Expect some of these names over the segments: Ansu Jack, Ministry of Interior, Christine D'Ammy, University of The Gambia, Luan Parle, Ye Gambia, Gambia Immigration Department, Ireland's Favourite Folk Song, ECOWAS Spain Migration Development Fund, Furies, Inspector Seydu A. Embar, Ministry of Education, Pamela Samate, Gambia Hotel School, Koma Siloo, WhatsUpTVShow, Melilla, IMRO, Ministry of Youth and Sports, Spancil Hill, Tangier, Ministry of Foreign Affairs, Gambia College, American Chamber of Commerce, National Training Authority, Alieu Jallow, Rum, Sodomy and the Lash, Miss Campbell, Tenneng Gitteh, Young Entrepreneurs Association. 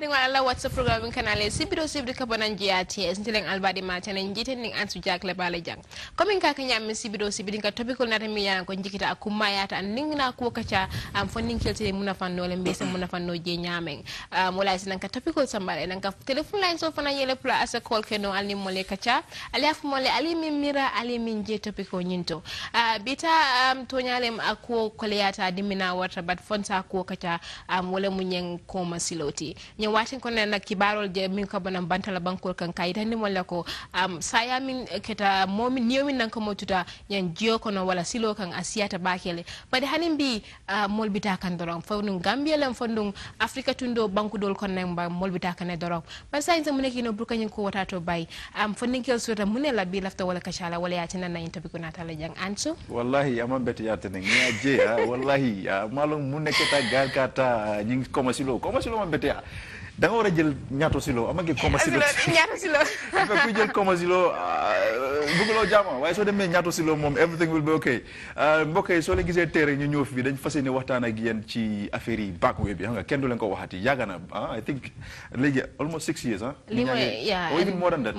Starting with Allah, what's the program in Canale? Sibido Sibdi Kabonan GRTS, Tenneng Albadima, Tenneng Gitteh, Ansu Jack Lebale Jang. Coming Kakanyam, Sibido Sibidinka, topical Natamia, Konjikita, Akumayat, and Ningna Kukacha, and funding Kilti Munafan Nolan, based on Munafan No J. Yaming. Molas and topical somebody, and telephone lines of an yellow pla as a call canoe, Ali Mole Kacha, Alef Mole, Alimin Mira, Alimin J. Topico Ninto. Beta Tonyalem Akuo Coleata, Dimina Water, but Fonsa Kukacha, Molemunyang Koma Siloo. Nya watin ko na kibarol je min ko banam bantala bankol kan kayita ni wala ko saya min keta momi nyomin nan ko motuta nyan jiyo ko no wala silo kan asiyata bakele bade hanim bi molbita kan dorong fawnu Gambia lam fondung Africa tundo banku dol kon nan ba molbita kan dorong ba sayin sa muneki no burka nyen ko watato bay fondinkel sota munela bi lafta wala kashala wala ya tinan nan topiku natala jang Ansu wallahi amam beti ya tinan nya je wallahi malum muneketa galkata nying Koma Siloo yeah. Danga wara jël ñaato silo am nga Koma Siloo ñaato silo ko ku jël Koma Siloo bëggulo jama waye so demé ñaato silo mom everything will be okay mbokay so le gisé téré ñu ñëw fi dañ fassé ni waxtaan ak yeen ci affaire yi back web bi xam nga kenn du leen ko waxati yagana I think légui almost 6 years hein or even more than that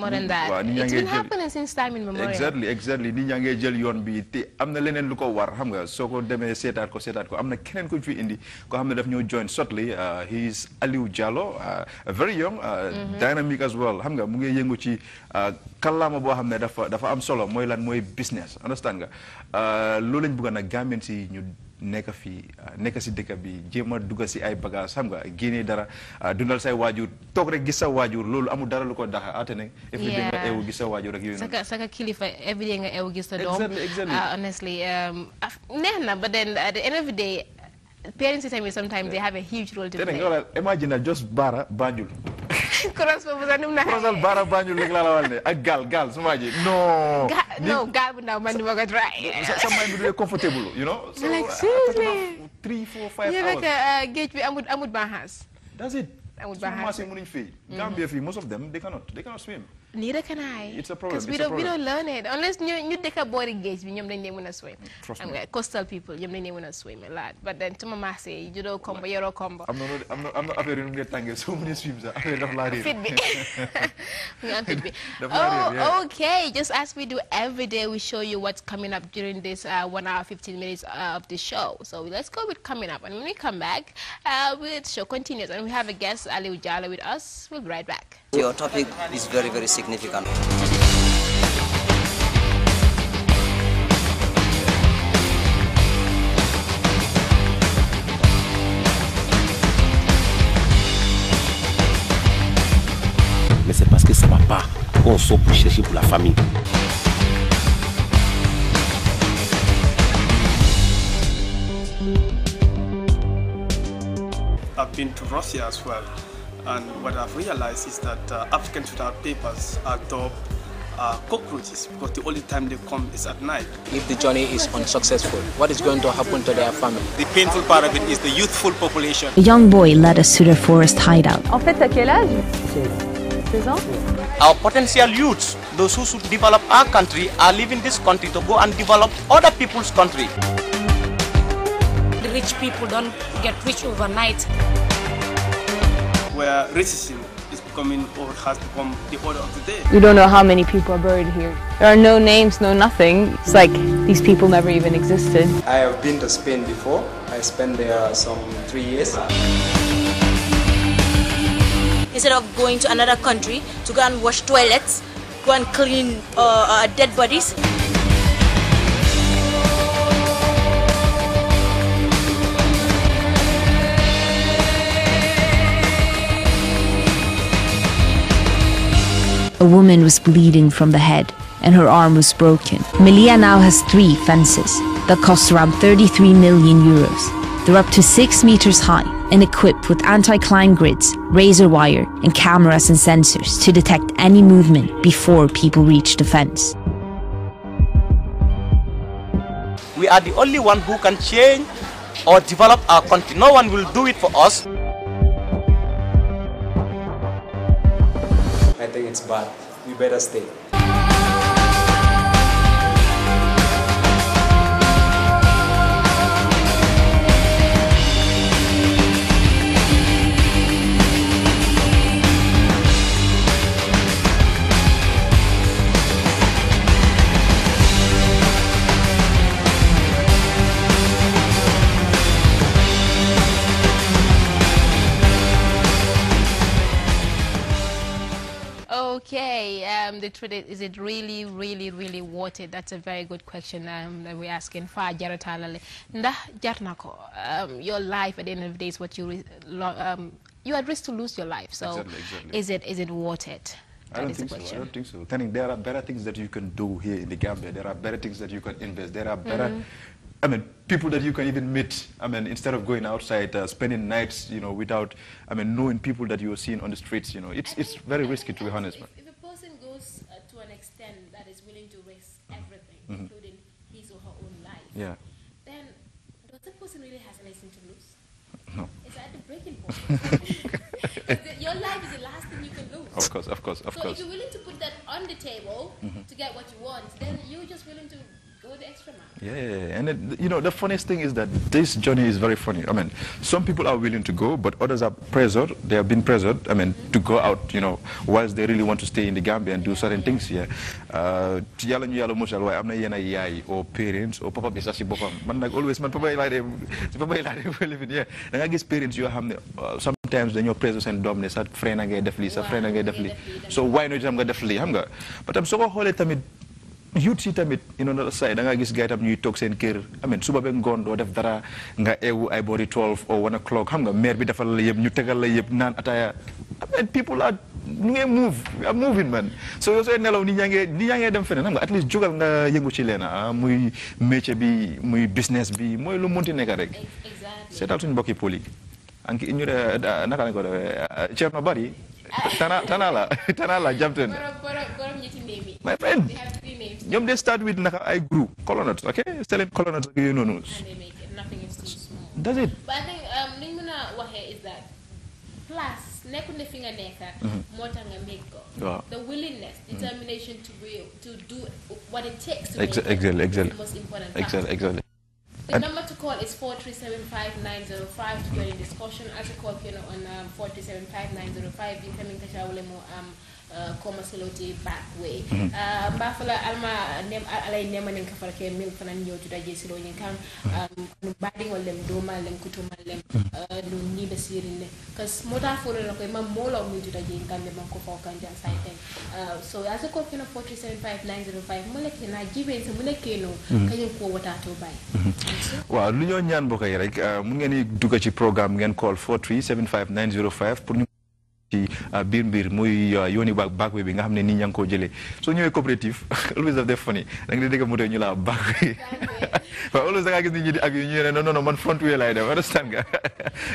it's been happening since time in memory exactly ni ñangé jël yoon bi té amna leneen lu ko war xam nga soko demé sétat ko amna keneen ko fi indi ko xamné daf ñëw join shortly he is Alieu Jallow very young, dynamic as well. Hamga mu ngi yëngu ci kalama bo xamne dafa am solo moy lan moy business. Understand nga? Lo lañ bëgg nak Gambien ci ñu nekk fi nekk ci dëkk bi jema dugg ci ay bagage xam nga génné dara dundal say wajur tok rek gis sa wajur lolu amul dara lu ko daxa atene everyday nga eewu gis sa wajur rek yoy non saka kilifa everyday nga eewu gis sa dom honestly neena but then at the end of the day parents tell me sometimes they have a huge role to play. Imagine just bara banjul. Crossal bara banjul leg la walne ak gal suma ji. No gal bu ndaw man di waga dry. Some mind be comfortable, you know. So like, seriously. 3, 4, 5 hours. Like gauge bi amut bahas. That's it. Amut bahas. Gambia fi most of them they cannot swim. Neither can I. It's a problem. Because we don't learn it. Unless you take a boarding gauge, we don't want to swim. Trust me. Coastal people, you don't want to swim a lot. But then, to my say, you don't combo, you don't combo. I'm not appearing to Tangier. So many swims are not allowed here. Fitbit. Oh, okay. Just as we do every day, we show you what's coming up during this 1 hour, 15 minutes of the show. So let's go with coming up. And when we come back, the show continues. And we have a guest, Alieu Jallow, with us. We'll be right back. Your topic is very, very significant. Mais c'est parce que ça va pas qu'on sort pour chercher pour la famille. I've been to Russia as well. And what I've realized is that Africans without papers are dubbed cockroaches because the only time they come is at night. If the journey is unsuccessful, what is going to happen to their family? The painful part of it is the youthful population. A young boy led us to the forest hideout. En fait, à quel âge? 16 ans. Our potential youths, those who should develop our country, are leaving this country to go and develop other people's country. The rich people don't get rich overnight. Where racism is becoming or has become the order of the day. We don't know how many people are buried here. There are no names, no nothing. It's like these people never even existed. I have been to Spain before. I spent there some 3 years. Instead of going to another country to go and wash toilets, go and clean dead bodies. A woman was bleeding from the head and her arm was broken. Melilla now has 3 fences that cost around 33 million euros. They're up to 6 meters high and equipped with anti-climb grids, razor wire and cameras and sensors to detect any movement before people reach the fence. We are the only one who can change or develop our country. No one will do it for us. I think it's bad. We better stay. the truth is, it really, really, really worth it? That's a very good question that we're asking. Your life at the end of the day is what you you at risk to lose your life. So exactly. Is it worth it? I don't think so. There are better things that you can do here in the Gambia. There are better things that you can invest. There are better, I mean, people that you can even meet. I mean, instead of going outside, spending nights, you know, without, I mean, knowing people that you are seeing on the streets, you know, it's very risky, to be honest. If a person goes to an extent that is willing to risk everything, including his or her own life, then does the person really have anything to lose? No. It's at the breaking point. Your life is the last thing you can lose. Of course. So if you're willing to put that on the table to get what you want, then you're just willing to go the extra mile. Yeah. And it, you know, the funniest thing is that this journey is very funny. I mean, some people are willing to go, but others are pressured. They have been pressured, I mean, to go out, you know, whilst they really want to stay in the Gambia and do certain things here. Or parents, or Papa Besasi Bopa. I guess parents, you have some. Times when your presence and dominance are friend again definitely, so friend again definitely. So why not? I'm going definitely. I'm going. But I'm so whole time it. You see them it. You know, the side. I guess guy them you talks and care. I mean, so when gone do that dara. I body 12 or 1 o'clock. I'm going. Maybe definitely. You take a layup. None attire. I mean, people are. I'm moving, man. So you say, "Nelo, ni yange dem fene." At least juggle na yengu chilena. Mui meche bi, mui business bi, mui lo monte negarek. Exactly. Set out in Boki Poli. Anki inyure nakana ngoro chef nobody tanala jumped in. My friend, they have 3 names. Yom they start with naka I grew colonut, okay, selling colonut, you know, and they make it. Nothing is too small. Does it? But I think ninguna wahe is that plus nekunde finger neka motanga make go. The willingness, determination to do what it takes to make it the most important part. Exactly. The number to call is 4375905 to join in discussion. Also call you know, on 4375905 incoming Tashawulemo Koma Siloo back way. Bafala Alma name Alay Neman and Kafalke milk and yo to the Jesilo Yankam badding all them doma lem kutuma lem no need a searing because motor for mole of me to the Yankam Mako Kanja site. So as a call you know 4375905 Mulekina give it some Mulekino can you call what I to buy? Well Lunyon Yan Boka like Mungani Dugachi program can call 4375905 bir muy yoni back way bi nga xamne ni ñang ko jëlé so ñëwé coopérative always of the funny da nga dégg mu do ñu la back way fa always da nga gis ñi di ak ñu né non man front way lay def understand nga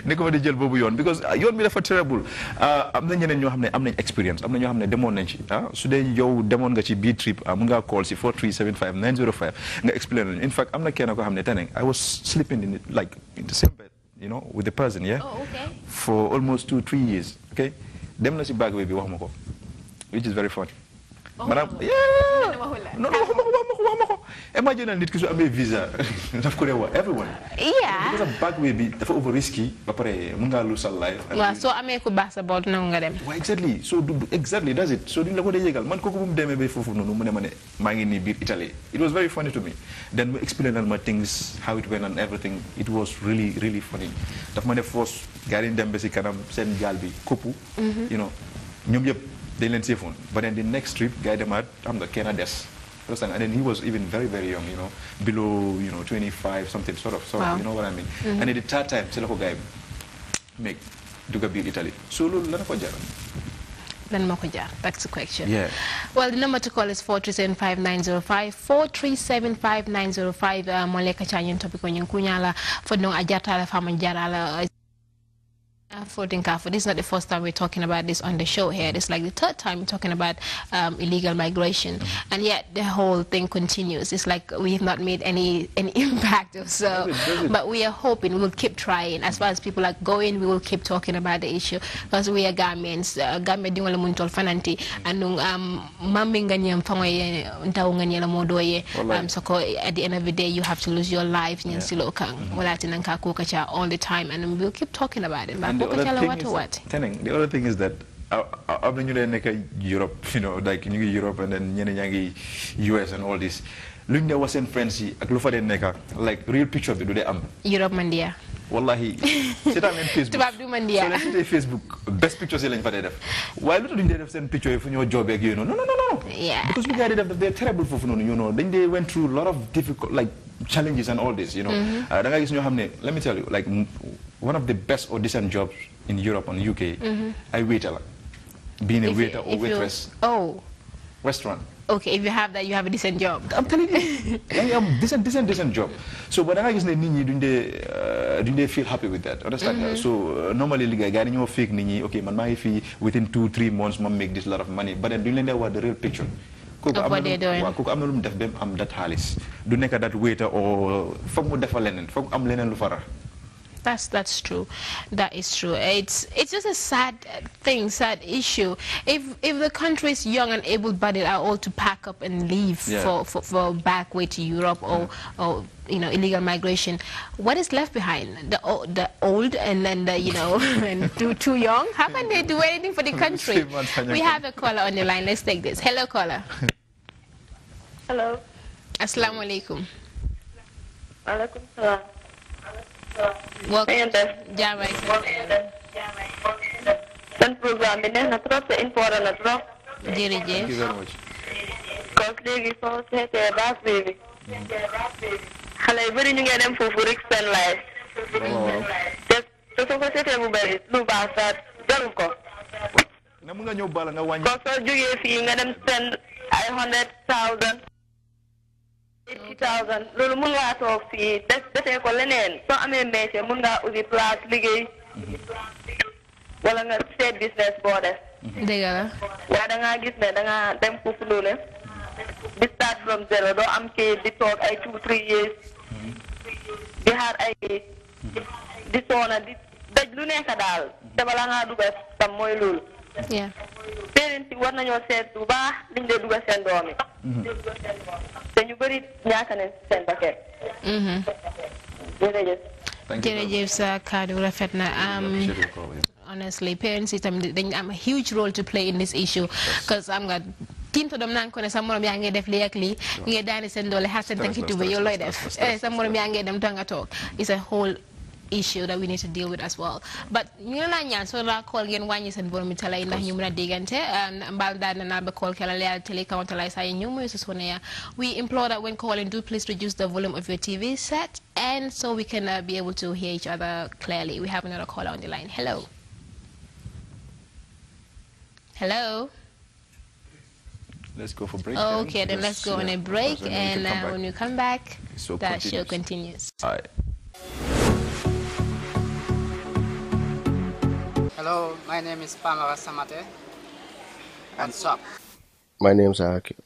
ni ko di jël bobu yoon because yoon bi dafa terrible am na ñeneen ñoo xamne am nañ experience am na ñoo xamne demoon nañ ci su dé yow demoon nga ci bi trip mu nga call ci 4375905 nga explain in fact am na kenn ko xamne Tenneng I was sleeping in it, like in the same bed, you know, with the person, yeah? Oh, okay. For almost 2-3 years, okay? Them nasi bag baby wahmoko, which is very funny. Madam, no, imagine I need to have a visa. Everyone. Yeah. Because a bag baby, that's over risky. Apare, munga lose a life. So I make a basketball na unga dem. Exactly. So exactly, does it? So din lago de yegal. Man koko bum dem ebe fufu no mane mangini bir Italy. It was very funny to me. Then we explained all my things, how it went and everything. It was really, really funny. That man force. Garin Dembesi kanam sen galbi kopu, you know, ñom yeb dañ len séfone. But then the next trip guy dem at am nga kena dess. And then he was even very, very young, you know, below, you know, 25 something sort of, wow. You know what I mean? And at the third time selako guy make duga bi Italy. So lolu la ko jaral. That's the question. Yeah. Well, the number to call is 4375905. 4375905 moleka chanyen topic on kunyala for no ajata la famanjala. For this is not the first time we're talking about this on the show here. It's like the third time we're talking about illegal migration, and yet the whole thing continues. It's like we have not made any impact or so. But we are hoping we will keep trying. As far as people are going, we will keep talking about the issue because we are Gambians. Gambia di wala muntol fananti anung maminga nyam fangoye ntaunga nyala modoye. So at the end of the day, you have to lose your life. Nyansilo kang wala tinanka kukacha all the time, and we'll keep talking about it. The other thing is that I'm in Europe, you know, like in Europe and then US and all this. Lunda was in French, like real picture of the Europe, Mandia. wallahi c'est am Facebook tubaab du man diya so Facebook best pictures lañ fa dé def way lu tuddu dé def sen picture fu ñoo job ak no no no no because we got it of the terrible fofu non you know they went through a lot of difficult like challenges and all this you know da nga gis ñoo xamné let me tell you like one of the best or decent jobs in Europe and UK I waiter like, being a waiter or waitress restaurant. Okay, if you have that, you have a decent job. I'm telling you, I am decent job. So, but I guess the nini do they feel happy with that? Understand? So normally, like I know fake nini. Okay, man, my fee within 2-3 months, man make this lot of money. But then do they know what the real picture? Of what they're doing. I'm not deaf. I'm that halis. Do neka that waiter or from what defalenen? From am lenen lufara. That's true. That is true. It's just a sad thing, sad issue. If the country's young and able-bodied are all to pack up and leave for back way to Europe or you know illegal migration, what is left behind? The old and then the you know and too young. How can they do anything for the country? We have a caller on the line. Let's take this. Hello, caller. Hello. Assalamu alaikum. Alaikum salam. Welcome to Jamaica. Thank you very much. Because 80,000. Lolo munga tofi. That's ko lenen. So ame meche munga uzi plat ligay. Wala nga state business border. Dega. Wala nga gis na nga dem ko fulule. We start from zero. Do am ke di talk ay 2-3 years. Di har ay di sona di daj lu nekk dal. Te bala nga duga tam moy lolu. Yeah. Parents war nañu sét bu baax liñ dé duga sen doomi. Thank you very much. Honestly, parents, I'm a huge role to play in this issue because I'm going to them it's a whole issue that we need to deal with as well. But you know, so I call again one year and Bormitala in the Humana Digante and Baldan and Alba call Kalala Telecountalisa in Numus. We implore that when calling, do please reduce the volume of your TV set and so we can be able to hear each other clearly. We have another caller on the line. Hello. Hello. Let's go for break. Okay, then let's go on a break and when you come back, that show continues. All right. Hello, my name is Pamela Samate. And sup? My name is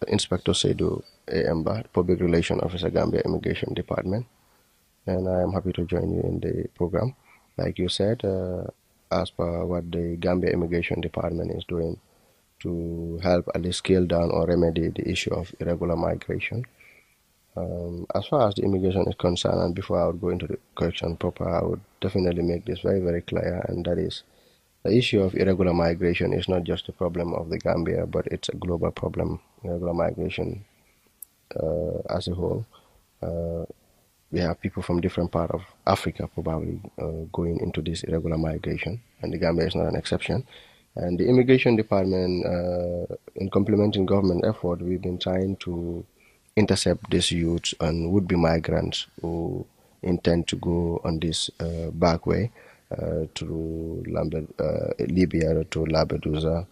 Inspector Seydu A. Embar, Public Relations Officer, Gambia Immigration Department. And I am happy to join you in the program. Like you said, as per what the Gambia Immigration Department is doing to help at least scale down or remedy the issue of irregular migration. As far as the immigration is concerned, and before I would go into the question proper, I would definitely make this very, very clear, and that is, the issue of irregular migration is not just a problem of the Gambia, but it's a global problem, irregular migration as a whole. We have people from different parts of Africa probably going into this irregular migration, and the Gambia is not an exception. And the Immigration Department, in complementing government effort, we've been trying to intercept these youths and would-be migrants who intend to go on this back way. To Libya, to Lampedusa,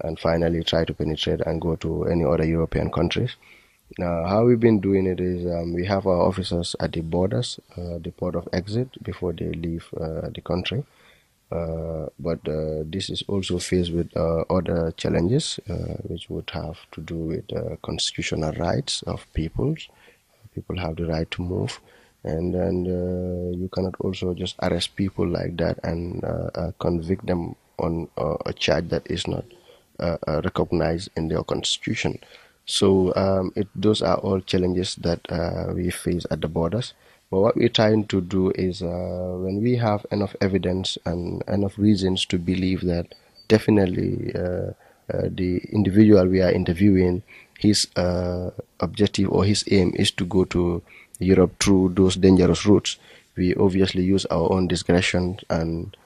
and finally try to penetrate and go to any other European countries. Now, how we've been doing it is we have our officers at the borders, the port of exit, before they leave the country. But this is also faced with other challenges, which would have to do with constitutional rights of peoples. People have the right to move. And then you cannot also just arrest people like that and convict them on a charge that is not recognized in their constitution. So those are all challenges that we face at the borders. But what we're trying to do is when we have enough evidence and enough reasons to believe that definitely the individual we are interviewing, his objective or his aim is to go to Europe through those dangerous routes, we obviously use our own discretion and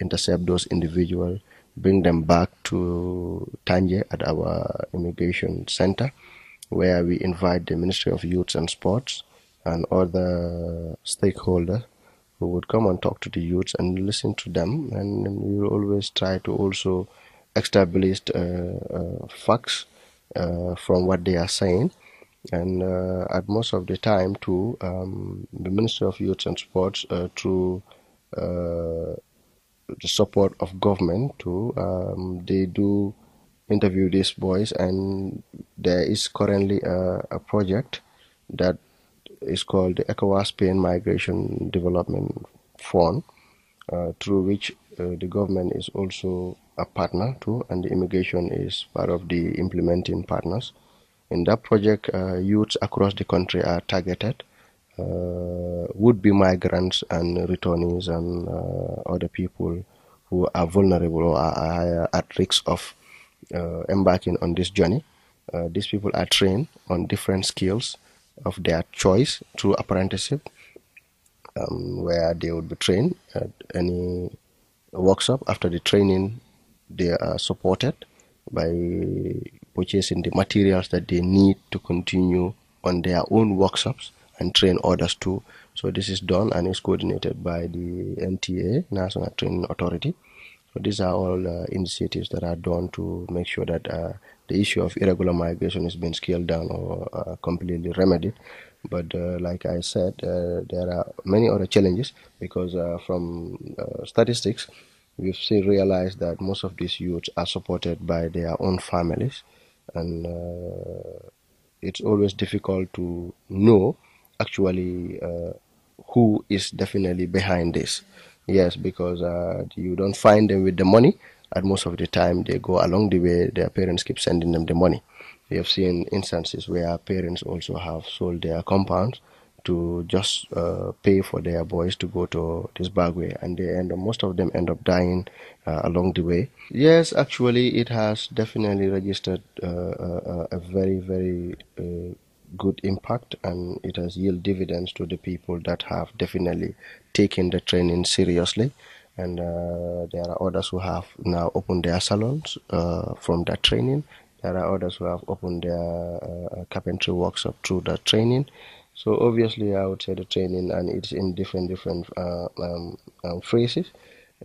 intercept those individuals, bring them back to Tangier at our immigration center, where we invite the Ministry of Youth and Sports and other stakeholders who would come and talk to the youths and listen to them. And we will always try to also establish facts from what they are saying. And at most of the time, too, the Ministry of Youth and Sports, through the support of government, too, they do interview these boys, and there is currently a project that is called the ECOWAS Spain Migration Development Fund, through which the government is also a partner too, and the immigration is part of the implementing partners. In that project, youths across the country are targeted, would-be migrants and returnees and other people who are vulnerable or are at risk of embarking on this journey. These people are trained on different skills of their choice through apprenticeship, where they would be trained at any workshop. After the training, they are supported by purchasing the materials that they need to continue on their own workshops and train others too. So this is done and is coordinated by the NTA, National Training Authority. So these are all initiatives that are done to make sure that the issue of irregular migration is being scaled down or completely remedied. But like I said, there are many other challenges, because from statistics, we've still realized that most of these youths are supported by their own families, and it's always difficult to know actually who is definitely behind this. Yes, because you don't find them with the money. At most of the time, they go along the way, their parents keep sending them the money. We have seen instances where parents also have sold their compounds to just pay for their boys to go to Zimbabwe, and they end up, most of them end up dying along the way. Yes, actually, it has definitely registered a very, very good impact, and it has yielded dividends to the people that have definitely taken the training seriously. And there are others who have now opened their salons from that training. There are others who have opened their carpentry workshop through that training. So obviously, I would say the training, and it's in different phases,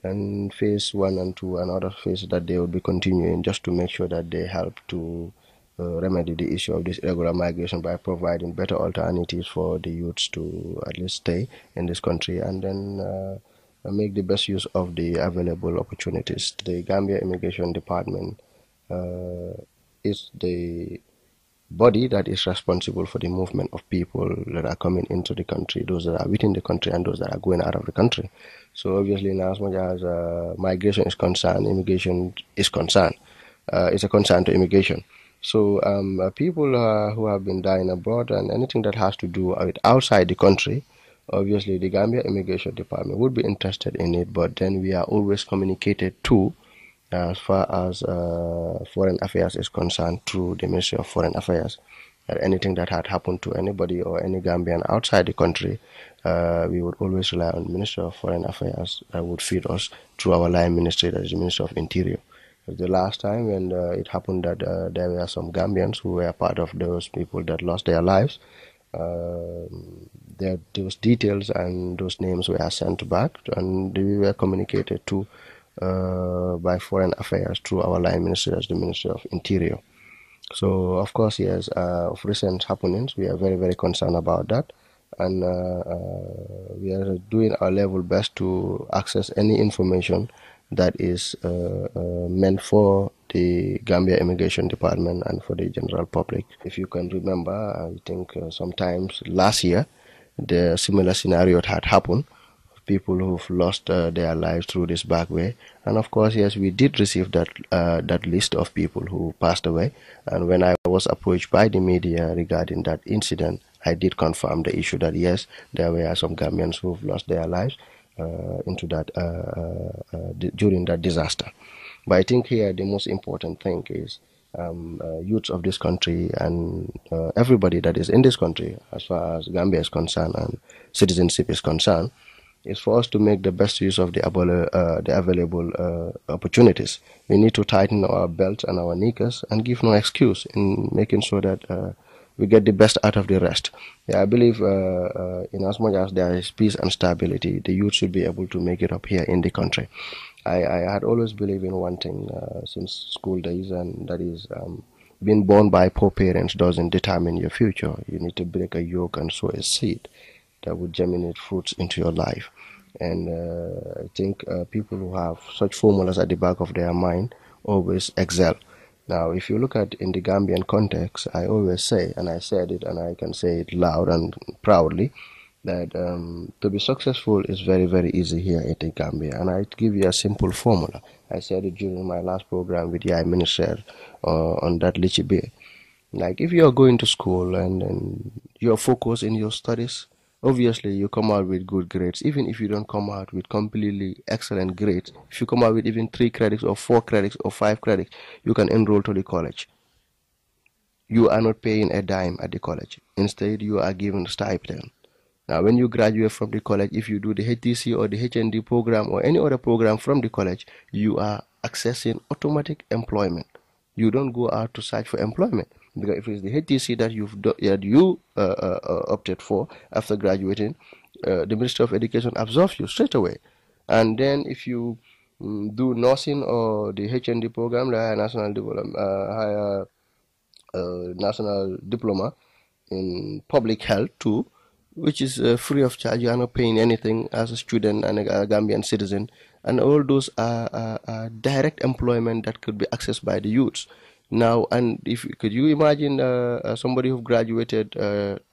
and phase 1 and 2, and other phases that they will be continuing, just to make sure that they help to remedy the issue of this irregular migration by providing better alternatives for the youths to at least stay in this country, and then make the best use of the available opportunities. The Gambia Immigration Department is the body that is responsible for the movement of people that are coming into the country, those that are within the country and those that are going out of the country. So obviously, now as much as migration is concerned, immigration is concerned. It's a concern to immigration. So people who have been dying abroad and anything that has to do with outside the country, obviously the Gambia Immigration Department would be interested in it, but then we are always communicated to as far as foreign affairs is concerned through the Ministry of Foreign Affairs. Anything that had happened to anybody or any Gambian outside the country, we would always rely on the Ministry of Foreign Affairs that would feed us through our line ministry, that is the Ministry of Interior. The last time when it happened that there were some Gambians who were part of those people that lost their lives, those details and those names were sent back, and we were communicated to by Foreign Affairs through our line ministry, as the Ministry of Interior. So, of course, yes, of recent happenings, we are very, very concerned about that, and we are doing our level best to access any information that is meant for the Gambia Immigration Department and for the general public. If you can remember, I think sometimes last year, the similar scenario had happened. People who've lost their lives through this back way, and of course, yes, we did receive that list of people who passed away. And when I was approached by the media regarding that incident, I did confirm the issue that yes, there were some Gambians who've lost their lives into that during that disaster. But I think here the most important thing is youths of this country and everybody that is in this country, as far as Gambia is concerned and citizenship is concerned, is for us to make the best use of the available opportunities. We need to tighten our belts and our knickers and give no excuse in making sure that we get the best out of the rest. Yeah, I believe in as much as there is peace and stability, the youth should be able to make it up here in the country. I had always believed in one thing since school days, and that is being born by poor parents doesn't determine your future. You need to break a yoke and sow a seed that would germinate fruits into your life. And I think people who have such formulas at the back of their mind always excel. Now, if you look at in the Gambian context, I always say, and I said it and I can say it loud and proudly, that to be successful is very, very easy here in the Gambia. And I give you a simple formula. I said it during my last program with the Minister on that Litchi Bay. Like, if you are going to school and you are focused in your studies, obviously you come out with good grades. Even if you don't come out with completely excellent grades, if you come out with even 3 credits or 4 credits or 5 credits, you can enroll to the college. You are not paying a dime at the college. Instead, you are given stipend. Now, when you graduate from the college, if you do the HTC or the HND program or any other program from the college, you are accessing automatic employment. You don't go out to search for employment. Because if it's the HTC that you opted for after graduating, the Ministry of Education absorbs you straight away. And then if you do nursing or the HND program, the Higher National Diploma in Public Health too, which is free of charge, you are not paying anything as a student and a Gambian citizen. And all those are direct employment that could be accessed by the youths. Now, and if could you imagine somebody who graduated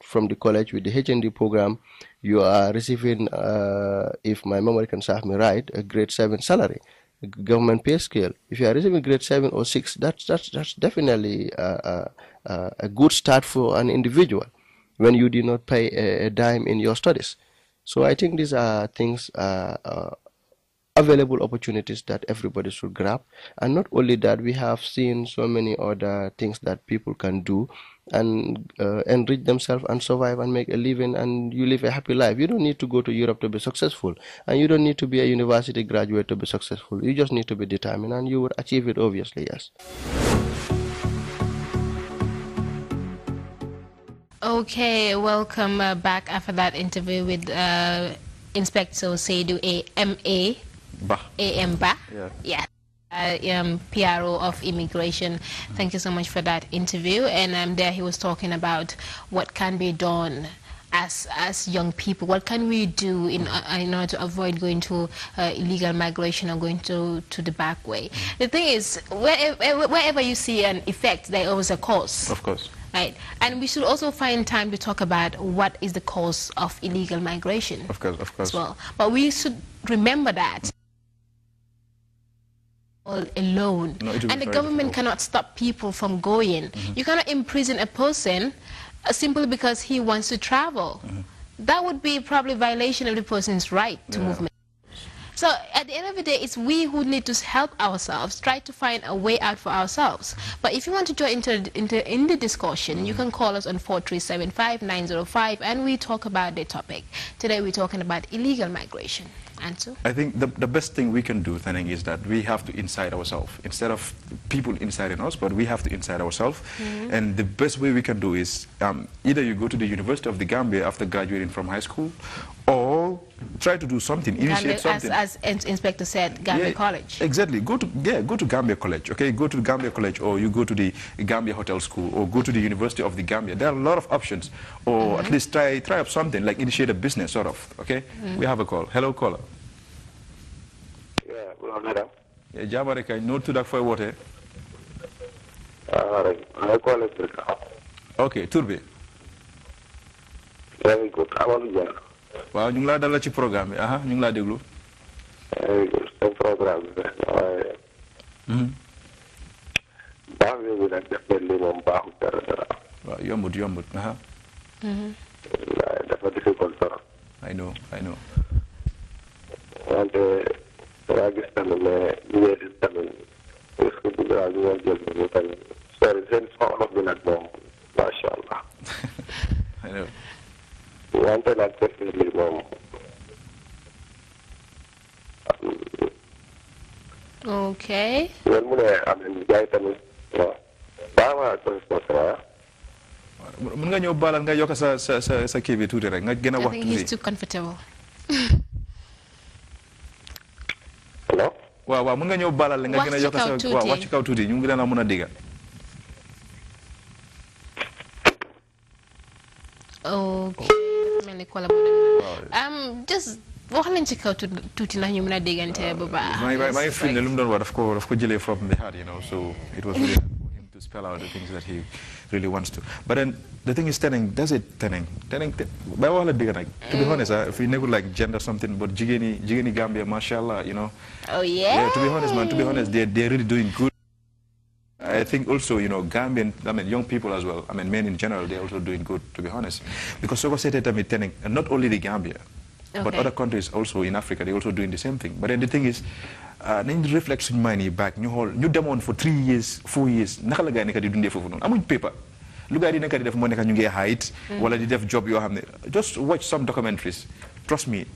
from the college with the HND program, you are receiving, if my memory can serve me right, a grade 7 salary, a government pay scale. If you are receiving grade 7 or 6, that's definitely a good start for an individual when you did not pay a dime in your studies. So I think these are things. Available opportunities that everybody should grab. And not only that, we have seen so many other things that people can do and enrich themselves and survive and make a living, and you live a happy life. You don't need to go to Europe to be successful, and you don't need to be a university graduate to be successful. You just need to be determined, and you will achieve it, obviously. Yes. Okay, welcome back after that interview with Inspector Seydu A. Embar, yeah. PRO of Immigration. Thank you so much for that interview. And there he was talking about what can be done as young people. What can we do in order to avoid going to illegal migration or going to the back way? The thing is, wherever you see an effect, there is a cause. Of course. Right. And we should also find time to talk about what is the cause of illegal migration. Of course, as well. But we should remember that all alone. No, and the government cannot stop people from going. Mm-hmm. You cannot imprison a person simply because he wants to travel. Mm-hmm. That would be probably a violation of the person's right to movement. So at the end of the day, it's we who need to help ourselves, try to find a way out for ourselves. But if you want to join in the discussion, you can call us on 4375905 and we talk about the topic. Today we're talking about illegal migration. Ansu? I think the best thing we can do, Tenneng, is that we have to incite ourselves. Instead of people inciting us, but we have to incite ourselves. And the best way we can do is either you go to the University of The Gambia after graduating from high school, or try to do something, initiate something. As Inspector said, Gambia College. Exactly. Go to Gambia College, okay? Go to Gambia College, or you go to the Gambia Hotel School, or go to the University of The Gambia. There are a lot of options. Or at least try up something, like initiate a business, sort of, okay? We have a call. Hello, caller. Okay, Turbe. Very good. I want to waaw ñu ngi laa dalal ci programme bi ñu ngi laa déglu programme bi baax bi nag def leen li moom baaxul dara dara waaw yombut dafa difficile trop I know wante dangaa gis tamit ne ñu ngi gis tamit est-ce que bëgg naa ñu war jël ñu tamit represents all of the Nagbo, mashallah. I know. One thing I definitely wrong. Okay. I think he's too comfortable. Hello? Okay. Just what happened to Tutina? You mean they got into my friend London was of course Jilly from the heart, you know. So it was really hard for him to spell out the things that he really wants to. But then the thing is, Tenneng does it. Tenneng. By all the bigger, like to be honest, if you never like gender something, but Jigeni Gambia, mashallah, you know. Oh yeah. Yeah. To be honest, man. To be honest, they're really doing good. I think also, you know, Gambian, I mean, young people as well, I mean, men in general, they're also doing good, to be honest. Because so was said that I'm telling, and not only the Gambia, okay, but other countries also in Africa, they're also doing the same thing. But then the thing is, then the reflection money back, you demand for 3 years, 4 years, I mean, paper. Look at the height, while I did a job, you have just watch some documentaries. Trust me.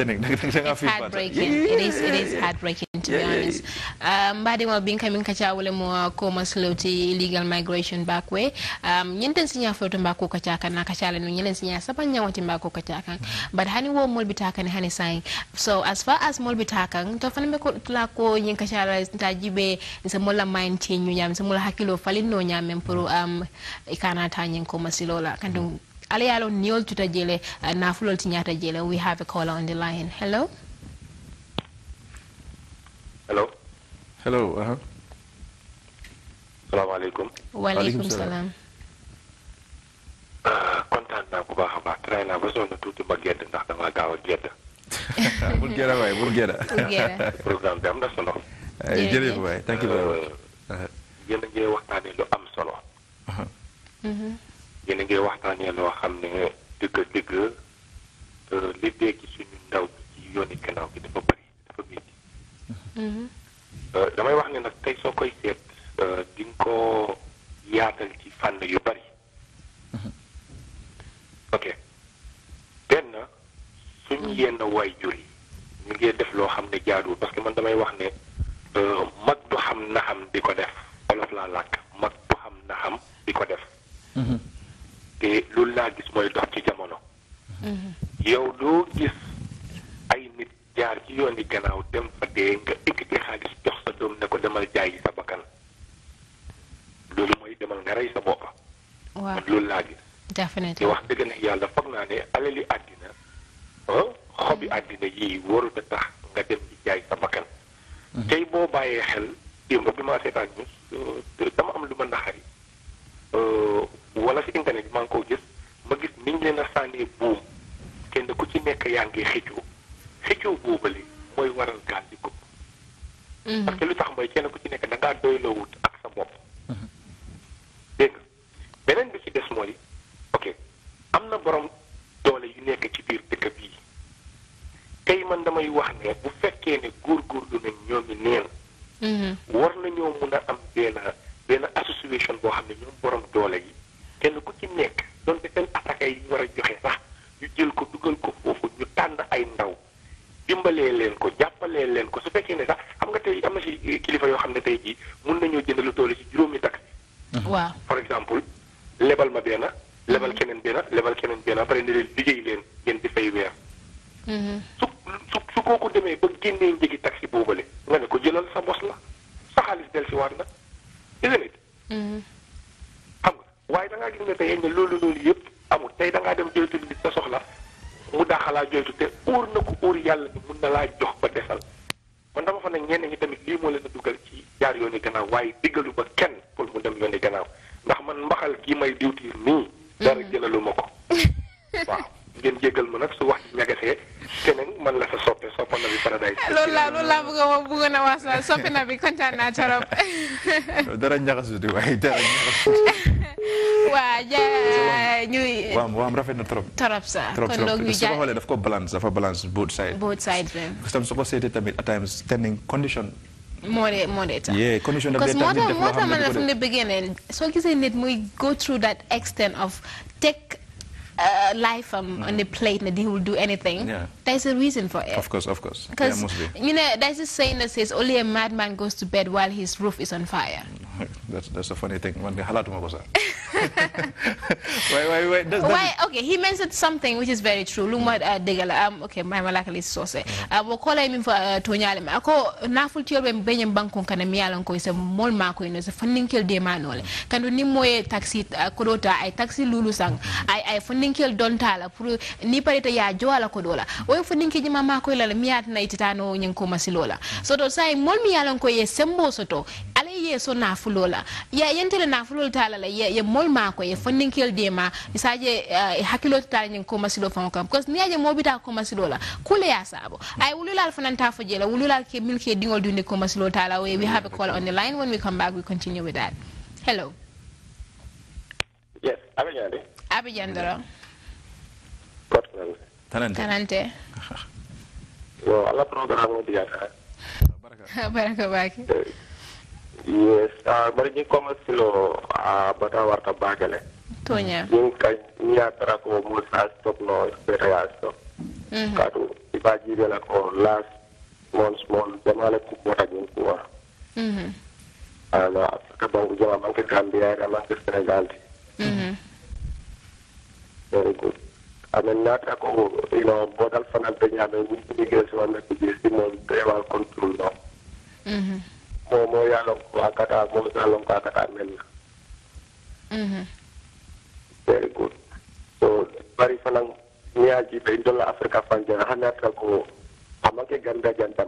It's heartbreaking. It is heartbreaking, to be honest. But they were being coming kacha wale mo Koma Siloo illegal migration back way. Yentenya photo mbako kacha kana kacha le no yentenya sapanya wati mbako kacha kan. But hani wo mol bitaka ni hani sign. So as far as mol bitaka, tofani me ko tulako yen kacha la tajibe nsemola mind change nyam nsemola hakilo falino nyam empuru ikana tanyen Koma Siloo la kandu. Alieu Jallow tutajele na fulol tinyata jele. We have a caller on the line. Hello. Hello. Hello. Assalamu alaikum. Wa alaikum salam. Content na kuba haba. Try na baso na tutu bagenda na kama gawa genda. Bulgera way, Bulgera. Bulgera. Program dem na solo. Jere way. Thank you very much. Genda genda wakani lo am solo. Yéen a ngi waxtaanee loo xam ne dëgg-dëgg li dégg suñu ndaw bi ci yooni gannaaw gi dafa bëri dafa métti. Damay wax ne nag tey soo koy seet di nga ko yaatal ci fànn yu bëri. Ok benn suñu yenn waajur yi ñu ngi def loo xam ne jaaduwul parce que man damay wax ne mag du xam na xam di ko def olof laa làkk mag du xam na xam di ko def. te loolu laa gis mooy dox ci jamono. yow doo gis ay nit jaar ci yooni gannaaw dem fa dee nga ekkati xaalis jox sa doom ne ko demal jaayi sa bakkan loolu mooy demal nga rey sa bopp. waaw loolu laa gis. te wax dëgg na yàlla foog naa ne alali àddina xobi àddina yii warul a tax nga dem di jaay sa bakkan. tey boo bàyyee xel démb bi ma seetaan ñu dama am lu ma naxari. wala si internet maa ngi ko gis ma gis niñ leen a sànnee buum kenn ku ci nekk yaa ngi xëccoo boobale mooy waral gaal di gupp. parce que lu tax mooy kenn ku ci nekk da ngaa doyloo wut ak sa bopp. dégg nga beneen bi ci des mooy ok am na borom doole yu nekk ci biir dëkk bii tey man damay wax ne bu fekkee ne góorgóorlu nañ ñoomi neen. war nañoo mun a am benn association boo xam ne ñoom borom doole yi. kenn ku ci nekk doon te seen attaques yi ñu war a joxe sax ñu jël ko dugal ko foofu ñu tànn ay ndaw dimbalee leen ko jàppalee leen ko su fekkee ne sax xam nga tey am na si kilifa yoo xam ne tey jii mun nañoo jënd lu toll ci juróomi taxi. waaw par exemple lebal ma benn lebal keneen benn lebal keneen benn après ne leen liggéey leen ngeen di fay weer. su kooku demee ba génnee njëgi taxi boobale nga ne ko jëlal sa bos la sa xaalis dellusiwaat na isn't it. waaye da ngaa gis ne tey ne loolu yëpp amul tey da ngaa dem joytu nit sa soxla mu daaxalaa joytu te óor na ko óor yàlla ni mun na laa jox ba desal kon dama fa ne ñeneen ñi tamit lii moo leen a dugal ci jaar yooni gannaaw waaye diggalu ba kenn pour mu dem yooni gannaaw ndax man mbaxal gi may diwtiir nii dara jëlalu ma ko waaw ngeen jéggal ma nag su wax ci ñagasee keneen man la sa soppe soppal na bi paradise loolu laa bëgg na wax la soppe na bi kontaan naa torop dara ñaxasu di waaye dara ñaxasu waa ñuy waam rafet na trop trop sa kon donc ñu jaay xolé daf ko balance both sides because tam so ko sété tamit at times standing condition More data. Yeah, commission of data. Because what from the beginning, so isn't it we go through that extent of take life on the plate and they will do anything. Yeah. There's a reason for it. Of course. Because you know, there's a saying that says only a madman goes to bed while his roof is on fire. That's a funny thing. Why? Okay, he mentioned something which is very true. Lumad degala. Okay, my malakali source. We call him for Tonyalem. Ako nafultiyo benjem bankon kana mialanko is a mall marko ino is a funding kill de manole. Kando ni moye taxi kodota I taxi lulu sang I funding kill dontala puru ni parita ya joala kodola. Oyo funding kill jema marko ilala miat na ititano nyen Koma Siloo la. So to say mall mialanko ye sembo soto. Ale ye so nafulola. Ya yentele nafulol tala la ye Marco, a funding kill dema, is a hackilo tiny Koma Siloo Fonka, because near the Mobita Koma Siloo, Kulea Sabo. I will allow Fananta for Jela, will allow Milk Dingo doing the Koma Siloo Tala way. We have a call on the line. When we come back, we continue with that. Hello. Yes, Abijandara. Talente. Well, I love Baraka. Baraka. Yes, but in Koma Siloo, but I work a bagel. Tonya, you can near Traco, most stop noise, better as so. If I give you like all last month, the man cook what I didn't pour. And about your monkey Gambia and Master Senegal. Very good. I mean, not a co, you know, bottle for nothing. I mean, we get one that is the most they are controlled now. Very good. So, very fun. Africa, Hanatrako, Amaki Ganda, Ganda,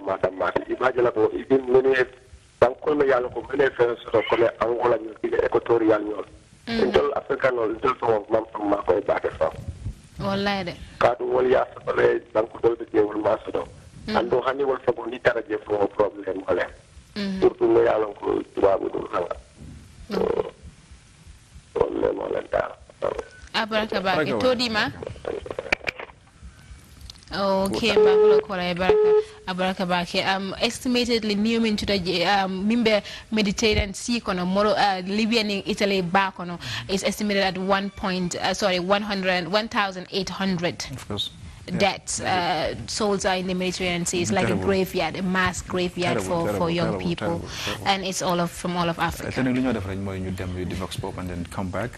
Okay, Baraka. Estimatedly new into the Mimbe Mediterranean Sea on Libya and Italy back on is estimated at 1,800. Of course. Deaths, souls are in the Mediterranean Sea. It's like terrible. A graveyard, a mass graveyard for young people, terrible. And it's from all of Africa. And then come back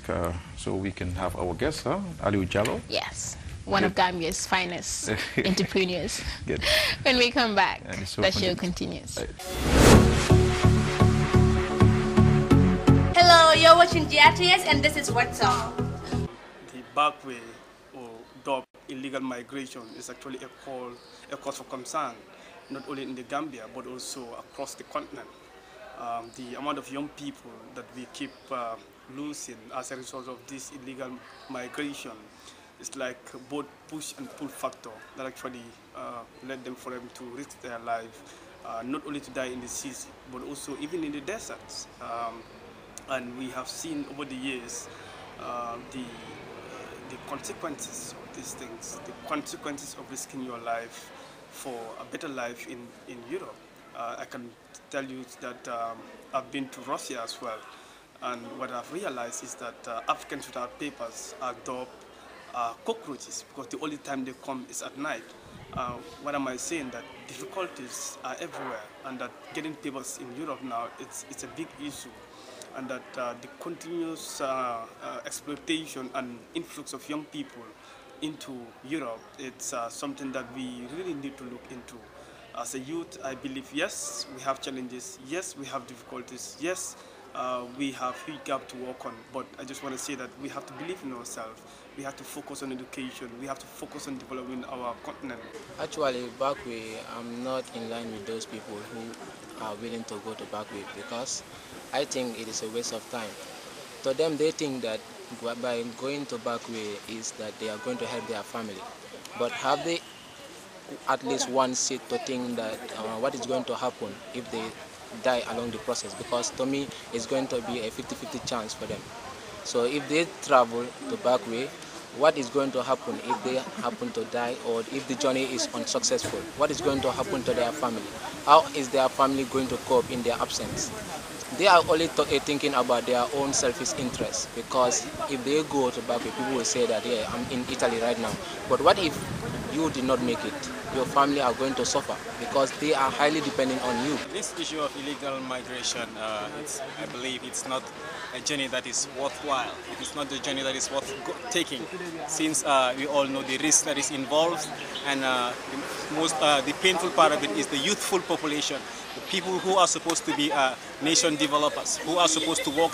so we can have our guest, Alieu Jallow. Yes, one of Gambia's finest entrepreneurs. Good. When we come back, so the show continues. Hello, you're watching GRTS, and this is What's Up. The back way or dog. Illegal migration is actually a cause for concern, not only in the Gambia, but also across the continent. The amount of young people that we keep losing as a result of this illegal migration is like both push and pull factor that actually led them for them to risk their life, not only to die in the seas, but also even in the deserts. And we have seen over the years the consequences of these things, the consequences of risking your life for a better life in Europe. I can tell you that I've been to Russia as well, and what I've realized is that Africans without papers are dope cockroaches, because the only time they come is at night. What am I saying? That difficulties are everywhere, and that getting papers in Europe now, it's a big issue. And that the continuous exploitation and influx of young people into Europe, it's something that we really need to look into. As a youth, I believe, yes, we have challenges, yes, we have difficulties, yes, we have a huge gap to work on, but I just want to say that we have to believe in ourselves, we have to focus on education, we have to focus on developing our continent. Actually, Backway, I'm not in line with those people who are willing to go to Backway, because I think it is a waste of time. To them, they think that by going to Backway is that they are going to help their family. But have they at least one seat to think that what is going to happen if they die along the process? Because to me, it's going to be a 50-50 chance for them. So if they travel to Backway, what is going to happen if they happen to die or if the journey is unsuccessful? What is going to happen to their family? How is their family going to cope in their absence? They are only thinking about their own selfish interests, because if they go to Baku, people will say that, yeah, I'm in Italy right now. But what if you did not make it? Your family are going to suffer because they are highly dependent on you. This issue of illegal migration, I believe it's not a journey that is worthwhile. It's not the journey that is worth taking, since we all know the risk that is involved, and the painful part of it is the youthful population, the people who are supposed to be nation developers, who are supposed to work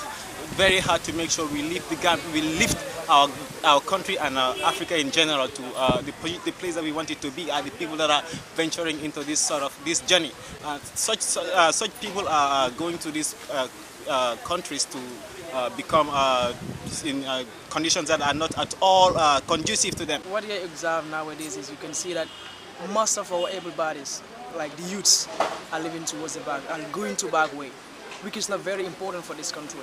very hard to make sure we lift the gap, we lift our country and Africa in general to the place that we want it to be, are the people that are venturing into this sort of this journey. Such people are going to these countries to become in conditions that are not at all conducive to them. What you observe nowadays is you can see that most of our able-bodied, like the youths, are living towards the back and going to back way, which is not very important for this country,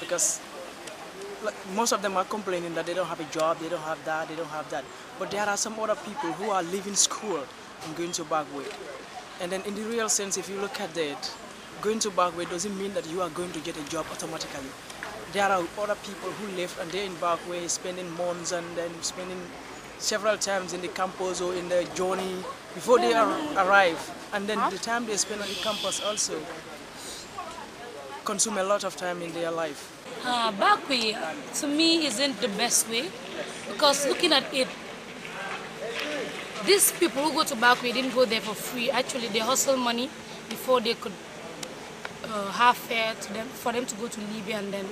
because most of them are complaining that they don't have a job, they don't have that, they don't have that. But there are some other people who are leaving school and going to back way. And then in the real sense, if you look at that, going to back way doesn't mean that you are going to get a job automatically. There are other people who left and they're in back way, spending months and then spending several times in the campus or in the journey before they arrive. And then the time they spend on the campus also consume a lot of time in their life. Back way, to me, isn't the best way, because looking at it, these people who go to back way didn't go there for free. Actually, they hustle money before they could have fare to them, for them to go to Libya and then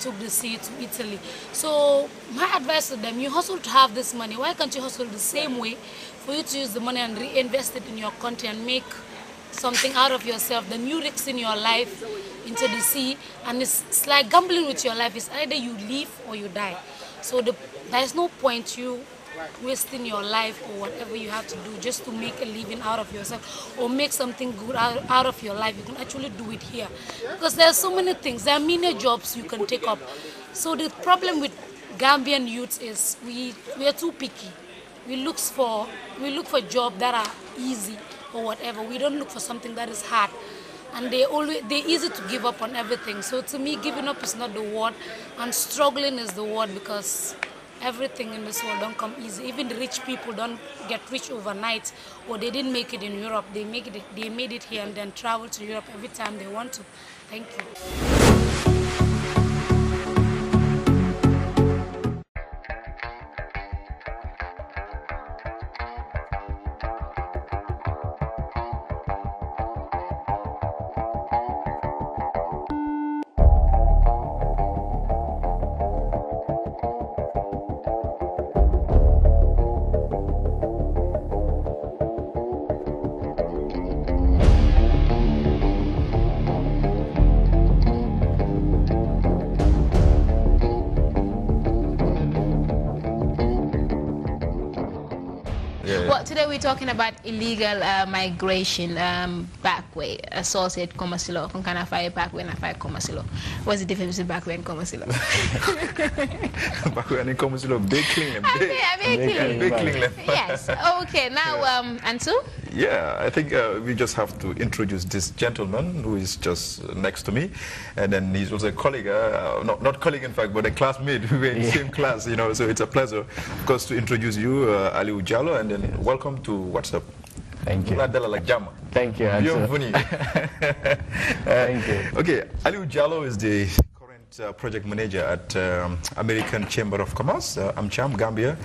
took the sea to Italy. So my advice to them, you hustle to have this money. Why can't you hustle the same way for you to use the money and reinvest it in your country and make something out of yourself? Then you risk in your life into the sea, and it's like gambling with your life. It's either you live or you die. So there's no point you wasting your life or whatever you have to do just to make a living out of yourself or make something good out of your life. You can actually do it here, because there are so many things. There are many jobs you can take up. So the problem with Gambian youths is we are too picky. We look for jobs that are easy or whatever. We don't look for something that is hard. And they're easy to give up on everything. So to me, giving up is not the word, and struggling is the word, because everything in this world don't come easy. Even the rich people don't get rich overnight, or they didn't make it in Europe. They made it here and then travel to Europe every time they want to. Thank you. Talking about illegal migration, back way, a source said Koma Siloo, can I fire back when I fire Koma Siloo? What's the difference between back way and Koma Siloo? Back way and Koma Siloo, big clean. Big clean. Yes, okay, now Ansu? Yeah, I think we just have to introduce this gentleman who is just next to me, and then he's also a colleague, not colleague in fact, but a classmate. We were in the same class, you know, so it's a pleasure, of course, to introduce you, Alieu Jallow, and then welcome to WhatsApp. Thank you. Thank you. Bienvenue. Thank you. Okay, Alieu Jallow is the project manager at American Chamber of Commerce, AmCham, Gambia,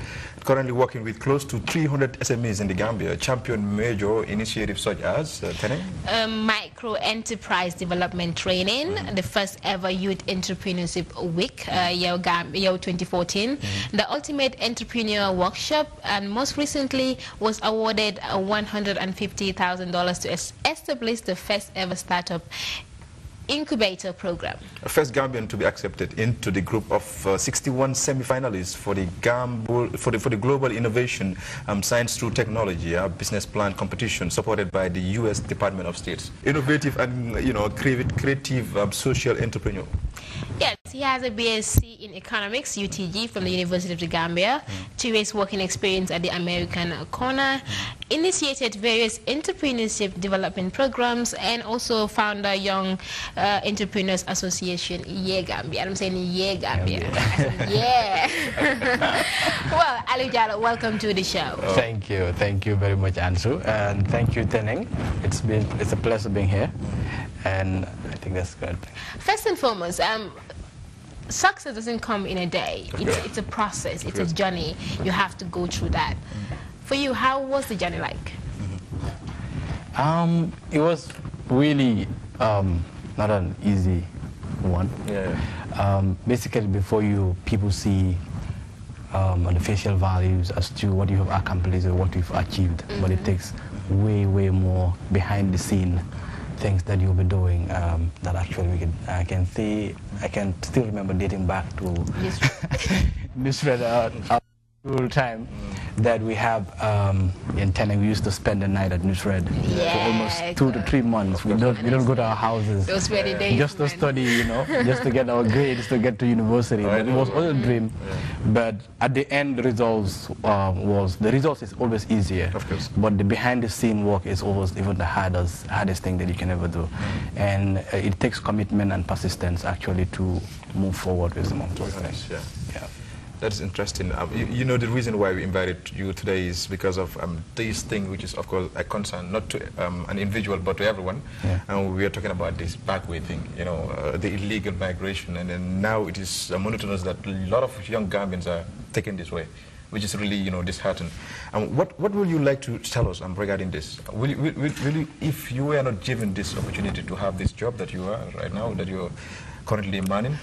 currently working with close to 300 SMEs in the Gambia, champion major initiatives such as Tenneng? Micro enterprise development training, the first ever Youth Entrepreneurship Week, year 2014, the Ultimate Entrepreneur Workshop, and most recently was awarded $150,000 to establish the first ever startup incubator program. First Gambian to be accepted into the group of 61 semi-finalists for the Global Innovation Science Through Technology Business Plan competition, supported by the U.S. Department of State. Innovative and creative social entrepreneur. Yes. He has a BSc in Economics, UTG, from the University of The Gambia, 2 years working experience at the American Corner, initiated various entrepreneurship development programs, and also founder Young Entrepreneurs Association, Ye Gambia. I'm saying Ye Gambia. Yeah. Well, Alieu Jallow, welcome to the show. Thank you very much, Ansu, and thank you, Tenneng. It's a pleasure being here, and I think that's good. First and foremost, success doesn't come in a day. It's a process. It's a journey. You have to go through that. For you, how was the journey like? It was really not an easy one. Yeah. Basically, before you, people see on the facial values as to what you have accomplished or what you've achieved, but it takes way more behind the scene things that you'll be doing that actually I can see. I can still remember dating back to this school time that we have in Tenneng. We used to spend the night at Newsred for almost 2 to 3 months. We don't go to our houses. Those were the days just to study, you know, just to get our grades to get to university. But it was all a dream. But at the end, the results is always easier. Of course. But the behind the scene work is always even the hardest thing that you can ever do, and it takes commitment and persistence actually to move forward with some of those things. That's interesting. You know, the reason why we invited you today is because of this thing, which is, of course, a concern, not to an individual, but to everyone. Yeah. And we are talking about this backway thing, you know, the illegal migration. And then now it is monotonous that a lot of young Gambians are taken this way, which is really, you know, disheartening. What would you like to tell us regarding this? Will you, if you were not given this opportunity to have this job that you are right now, that you are currently manning,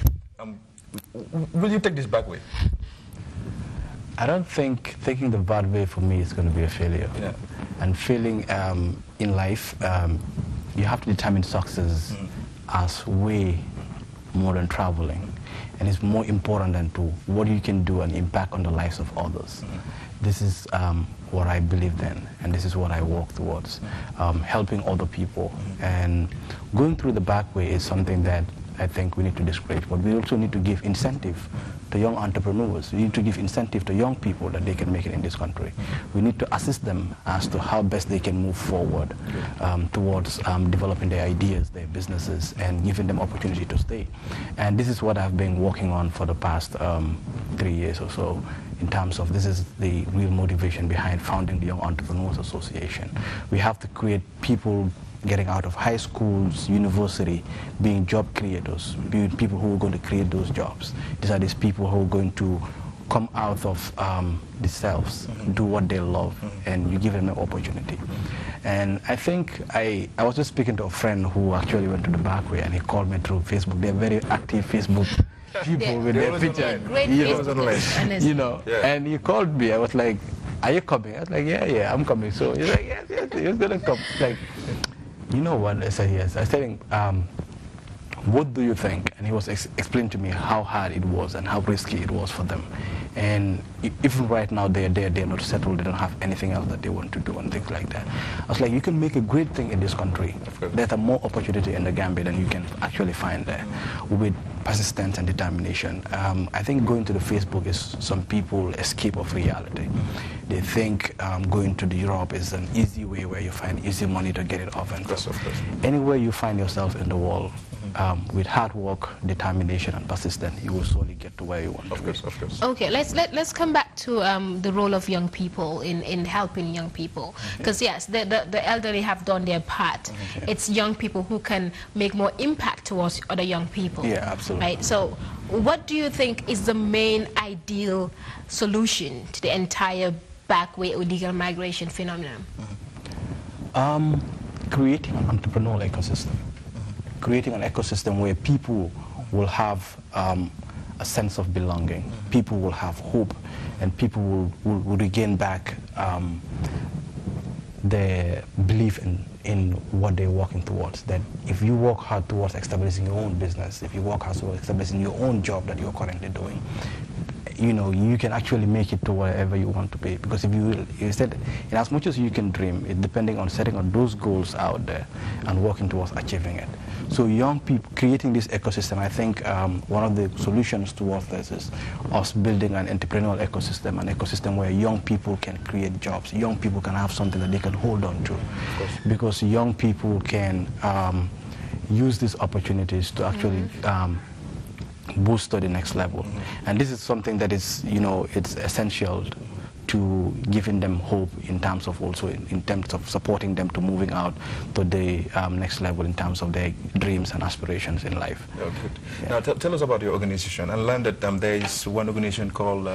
will you take this back way? I don't think taking the bad way for me is going to be a failure. Yeah. And failing in life, you have to determine success as way more than traveling. And it's more important than to what you can do and impact on the lives of others. This is what I believe in, and this is what I work towards, helping other people. And going through the back way is something that I think we need to discourage, but we also need to give incentive to young entrepreneurs. We need to give incentive to young people that they can make it in this country. We need to assist them as to how best they can move forward towards developing their ideas, their businesses, and giving them opportunity to stay. And this is what I've been working on for the past 3 years or so, in terms of this is the real motivation behind founding the Young Entrepreneurs Association. We have to create people getting out of high schools, university, being job creators, being people who are going to create those jobs. These are these people who are going to come out of themselves, do what they love, and you give them an opportunity. And I think I was just speaking to a friend who actually went to the back way, and he called me through Facebook. They're very active Facebook people with their picture. You know, and he called me. I was like, "Are you coming?" I was like, "Yeah, I'm coming." So he's like, "Yes, he was going to come." Like, you know what? I said, yes. I said, what do you think? And he was explaining to me how hard it was and how risky it was for them. And even right now, they're there, they're not settled, they don't have anything else that they want to do and things like that. I was like, you can make a great thing in this country. There's more opportunity in the Gambia than you can actually find there with persistence and determination. I think going to the Facebook is some people escape of reality. They think going to Europe is an easy way where you find easy money to get it off. And anywhere you find yourself in the world, with hard work, determination, and persistence, you will slowly get to where you want to. Okay, let's come back to the role of young people in helping young people. Because yes, the elderly have done their part. It's young people who can make more impact towards other young people. Yeah, absolutely. Right. So, what do you think is the main ideal solution to the entire backway or legal migration phenomenon? Creating an entrepreneurial ecosystem. Creating an ecosystem where people will have a sense of belonging, people will have hope, and people will regain back their belief in what they're working towards. That if you work hard towards establishing your own business, if you work hard towards establishing your own job that you're currently doing, you know, you can actually make it to wherever you want to be. Because if you instead, in as much as you can dream, it depending on setting on those goals out there and working towards achieving it. So young people, creating this ecosystem, I think one of the solutions towards this is us building an entrepreneurial ecosystem, an ecosystem where young people can create jobs, young people can have something that they can hold on to. Because young people can use these opportunities to actually boost to the next level. And this is something that is, you know, it's essential to giving them hope in terms of also in terms of supporting them to moving out to the next level in terms of their dreams and aspirations in life. Oh, good. Yeah. Now tell us about your organization. I learned that there is one organization called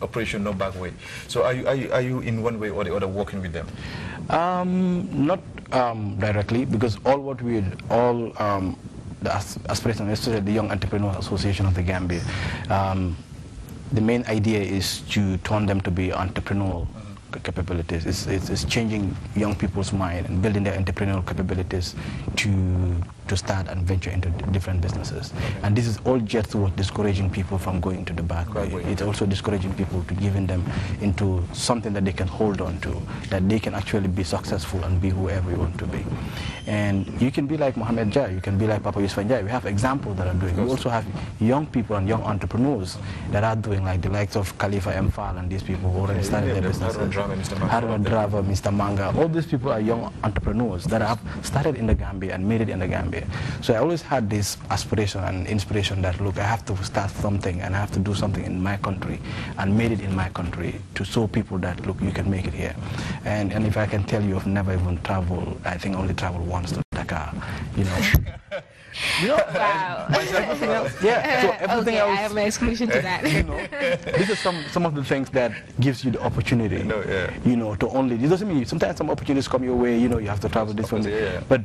Operation No Back Way. So are you in one way or the other working with them? Not directly, because the aspiration is to the Young Entrepreneurs Association of The Gambia. The main idea is to turn them to be entrepreneurial capabilities. It's changing young people's mind and building their entrepreneurial capabilities to start and venture into different businesses. And this is all just towards discouraging people from going to the back way. It's also discouraging people to giving them into something that they can hold on to, that they can actually be successful and be whoever you want to be. And you can be like Mohamed Jai, you can be like Papa Yusuf Jai. We have examples that are doing. We also have young people and young entrepreneurs that are doing, like the likes of Khalifa Mfal and these people who already started their businesses. Harun Drava, Mr. Manga, all these people are young entrepreneurs that have started in the Gambia and made it in the Gambia. So I always had this aspiration and inspiration that, look, I have to start something and I have to do something in my country and made it in my country to show people that, look, you can make it here. And if I can tell you, I've never even traveled, I think I only traveled once to Dakar, you know. Wow. Everything else, yeah. So everything else, I have my exclusion to that. You know, these are some of the things that gives you the opportunity. No, yeah. You know, to only, it doesn't mean sometimes some opportunities come your way. You know, you have to travel this one, yeah. But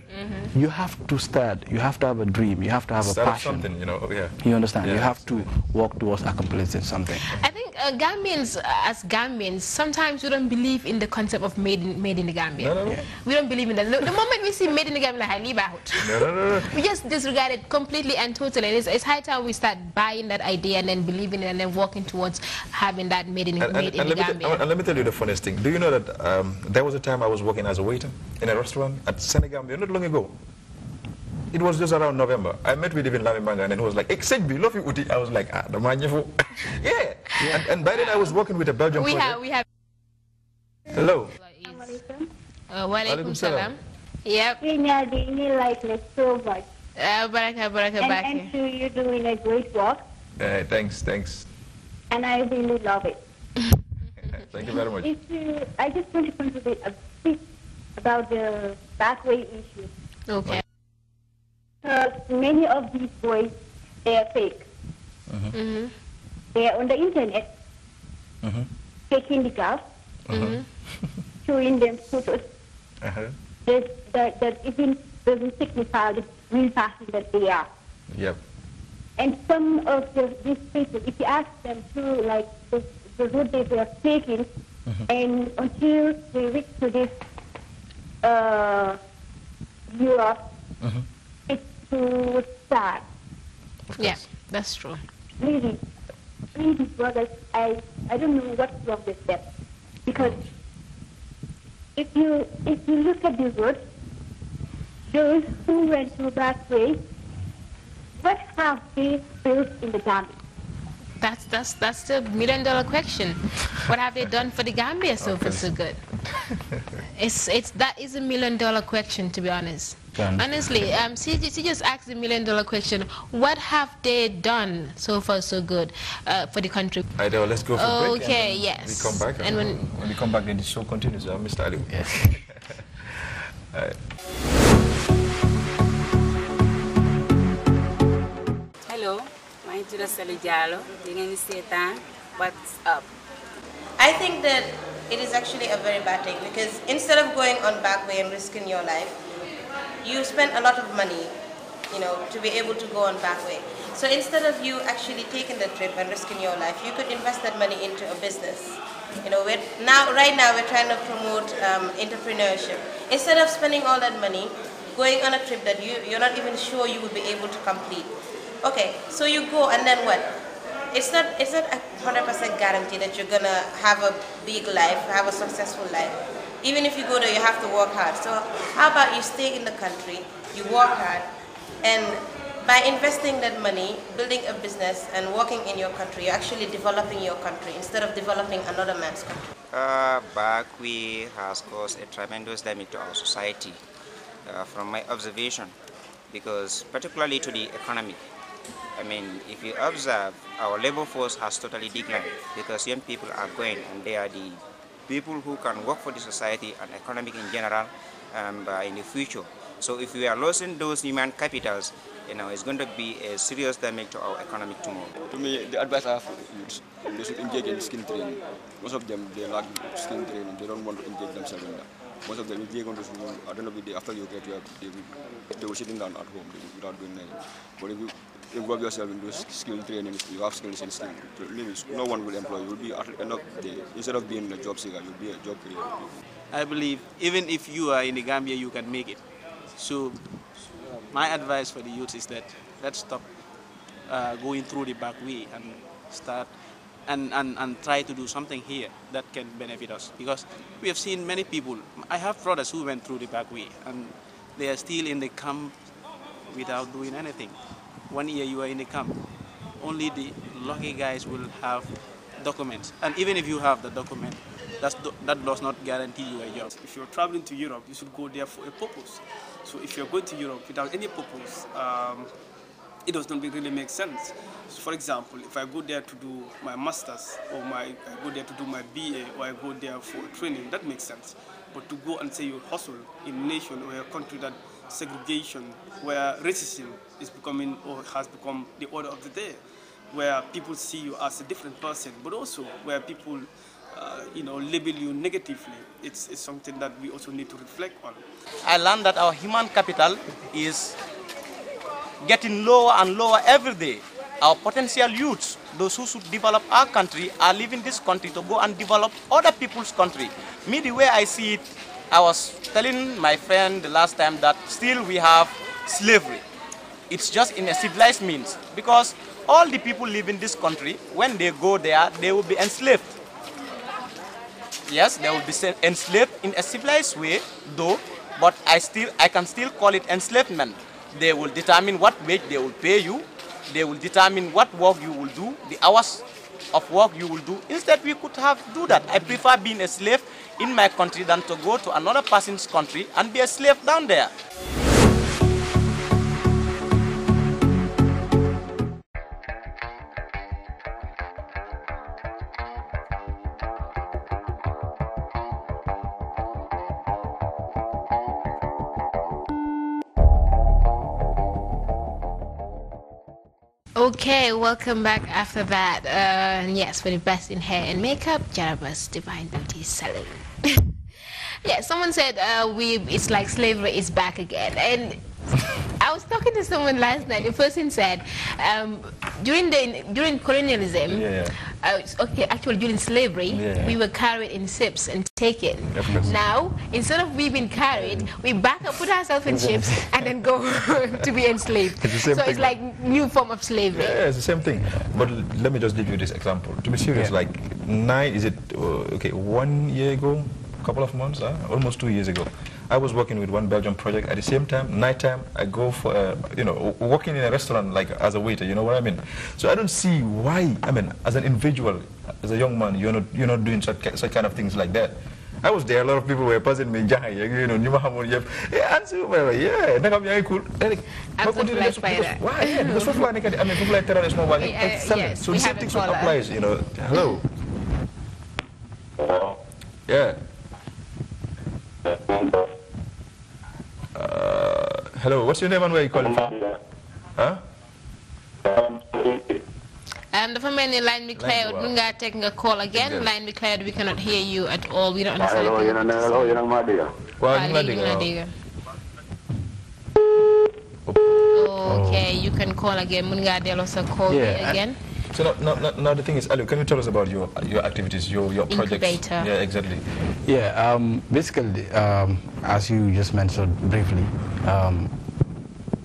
you have to start. You have to have a dream. You have to have a passion. Something, you know, yeah. You understand? Yeah. You have to work towards accomplishing something. I think Gambians, as Gambians, sometimes we don't believe in the concept of made in the Gambia. No, no, no. We don't believe in that. The moment we see made in the Gambia, like, I leave out. No, no, no, no. We just disregarded completely and totally. It's high time we start buying that idea and then believing it and then walking towards having that made in the Gambia. Let me tell you the funniest thing. Do you know that there was a time I was working as a waiter in a restaurant at Senegambia not long ago? It was just around November. I met with even Lamimanga and he was like, love you, Uti. I was like, ah, the man, yeah. Yeah. And by then I was working with a Belgian project. Hello. Walaikum salam. Yep. We like it so much. And so you're doing a great work. Thanks. And I really love it. Thank you very much. I just want to contribute a bit about the backway issue. Okay. Because many of these boys, they are fake. They are on the internet, taking the gas, showing them photos. That even doesn't signify the real person that they are. Yep. And some of these people, if you ask them to, like, the route that they are taking, and until they reach to this Europe, it's too sad. Yeah, that's true. Really, brothers, I don't know what's wrong with them. Because if you look at the route, those who went to that way, what have they built in the Gambia? That's the $1 million question. What have they done for the Gambia so far so good? That is a $1 million question, to be honest. Honestly, she just asked the $1 million question. What have they done so far so good for the country? I know, let's go for a break. Okay, yes. We come back, and when we come back, then the show continues. Mr. Alieu. Yes. All right. Hello, my name is Alieu Jallow. What's up? I think that it is actually a very bad thing, because instead of going on back way and risking your life, you spend a lot of money, you know, to be able to go on back way. So instead of you actually taking the trip and risking your life, you could invest that money into a business. You know, right now we're trying to promote entrepreneurship. Instead of spending all that money going on a trip that you're not even sure you would be able to complete. Okay, so you go and then what? it's not 100% guarantee that you're gonna have a big life, have a successful life. Even if you go there, you have to work hard. So how about you stay in the country, you work hard, and by investing that money, building a business and working in your country, you're actually developing your country instead of developing another man's country. Backway has caused a tremendous damage to our society, from my observation, because particularly to the economy. I mean, if you observe, our labor force has totally declined because young people are going, and they are the people who can work for the society and economy in general in the future. So if we are losing those human capitals, it's going to be a serious damage to our economic tomorrow. To me, the advice I have is they should engage in skin training. Most of them, they lack skin training. They don't want to engage themselves in that. Most of them, if they go to school, at the end of the day, after you get your they were sitting down at home without doing anything. But if you involve yourself in those skill training, you have skills and skill limits, no one will employ you. You'll be at the end of the day, instead of being a job seeker, you'll be a job creator. I believe even if you are in the Gambia, you can make it. So my advice for the youth is that let's stop going through the back way and start and try to do something here that can benefit us, because we have seen many people. I have brothers who went through the back way and they are still in the camp without doing anything. 1 year you are in the camp, only the lucky guys will have documents, and even if you have the document, that does not guarantee you a job. If you're traveling to Europe, you should go there for a purpose. So if you're going to Europe without any purpose, it does not really make sense. So for example, if I go there to do my master's, or I go there to do my BA, or I go there for training, that makes sense. But to go and say you hustle in a nation or a country that segregation, where racism is becoming or has become the order of the day, where people see you as a different person, but also where people label you negatively, it's something that we also need to reflect on. I learned that our human capital is getting lower and lower every day. Our potential youths, those who should develop our country, are leaving this country to go and develop other people's country. Me, the way I see it, I was telling my friend the last time that still we have slavery. It's just in a civilized means, because all the people living this country, when they go there, they will be enslaved. Yes, they will be enslaved in a civilized way, though, but I can still call it enslavement. They will determine what wage they will pay you. They will determine what work you will do, the hours of work you will do. Instead, we could have do that. I prefer being a slave in my country than to go to another person's country and be a slave down there. Okay, welcome back after that. Yes, for the best in hair and makeup, Jaraba's Divine Beauty Salon. Yeah, someone said it's like slavery is back again. And I was talking to someone last night. The person said during colonialism, during slavery, we were carried in ships and taken. Now, instead of we being carried, we back up, put ourselves in ships, and then go to be enslaved. It's like new form of slavery. Yeah, it's the same thing. But let me just give you this example. To be serious, like 1 year ago, a couple of months, almost 2 years ago, I was working with one Belgian project. At the same time, nighttime, I go for, working in a restaurant like as a waiter, you know what I mean? So I don't see why, as an individual, as a young man, you're not doing such kind of things like that. I was there, a lot of people were passing me, Why? Because people like terrorists, nobody. So the same thing applies, Hello. Hello. Yeah. Hello, what's your name and where you calling from? Huh? The family line declared we are taking a call again. Line declared we cannot hear you at all. We don't understand. Hello, okay, you can call again. Munga also call me again. So now the thing is, Alieu, can you tell us about your activities, your projects? Incubator. Yeah, exactly. Yeah, basically, as you just mentioned briefly,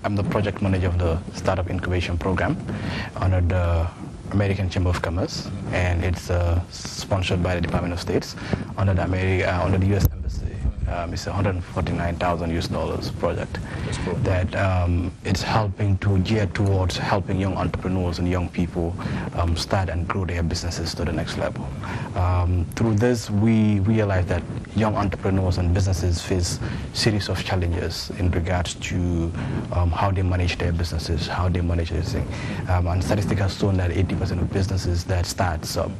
I'm the project manager of the Startup Incubation Program under the American Chamber of Commerce, and it's sponsored by the Department of States under the U.S. Embassy. It's a $149,000 project. That's cool. That it's helping to gear towards helping young entrepreneurs and young people start and grow their businesses to the next level. Through this, we realize that young entrepreneurs and businesses face series of challenges in regards to how they manage their businesses, how they manage everything. And statistics have shown that 80% of businesses that start up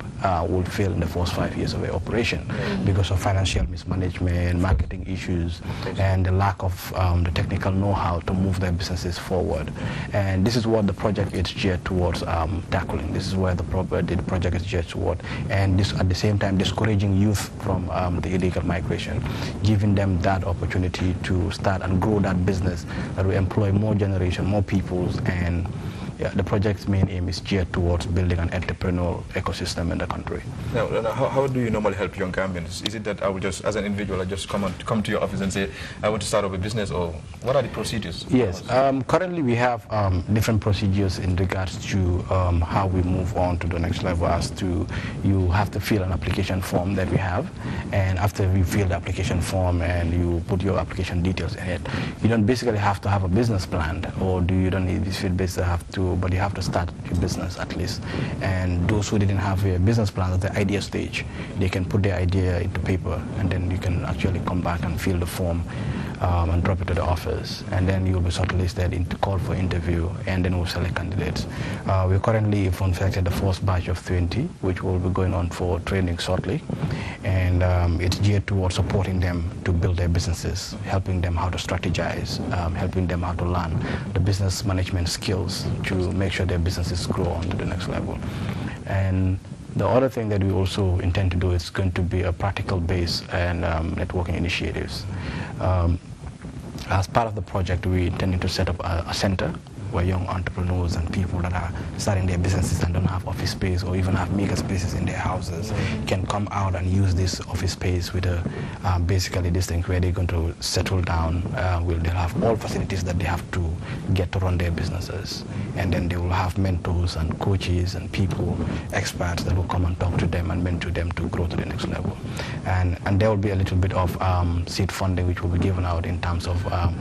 will fail in the first 5 years of their operation because of financial mismanagement, marketing issues, and the lack of the technical know-how to move their businesses forward. And this is what the project is geared towards tackling. This is where the project is geared toward. And this, at the same time, discouraging youth from the illegal migration, giving them that opportunity to start and grow that business that will employ more generation, more peoples, and yeah, the project's main aim is geared towards building an entrepreneurial ecosystem in the country. Now, how do you normally help young Gambians? Is it that I would just, as an individual, I just come to your office and say, I want to start up a business, or what are the procedures? Yes, currently we have different procedures in regards to how we move on to the next level. As to, you have to fill an application form that we have, and after we fill the application form and you put your application details in it, you don't basically have to have a business plan, or you don't basically have to, but you have to start your business at least. And those who didn't have a business plan at the idea stage, they can put their idea into paper, and then you can actually come back and fill the form and drop it to the office, and then you'll be shortlisted into call for interview, and then we'll select candidates. We're currently confected the first batch of 20, which will be going on for training shortly, and it's geared towards supporting them to build their businesses, helping them how to strategize, helping them how to learn the business management skills to make sure their businesses grow on to the next level. And the other thing that we also intend to do is going to be a practical base and networking initiatives. As part of the project, we intended to set up a center where young entrepreneurs and people that are starting their businesses and don't have office space or even have maker spaces in their houses can come out and use this office space with a, basically this thing where they're going to settle down. They'll have all facilities that they have to get to run their businesses. And then they will have mentors and coaches and people, experts that will come and talk to them and mentor them to grow to the next level. And there will be a little bit of seed funding which will be given out in terms of a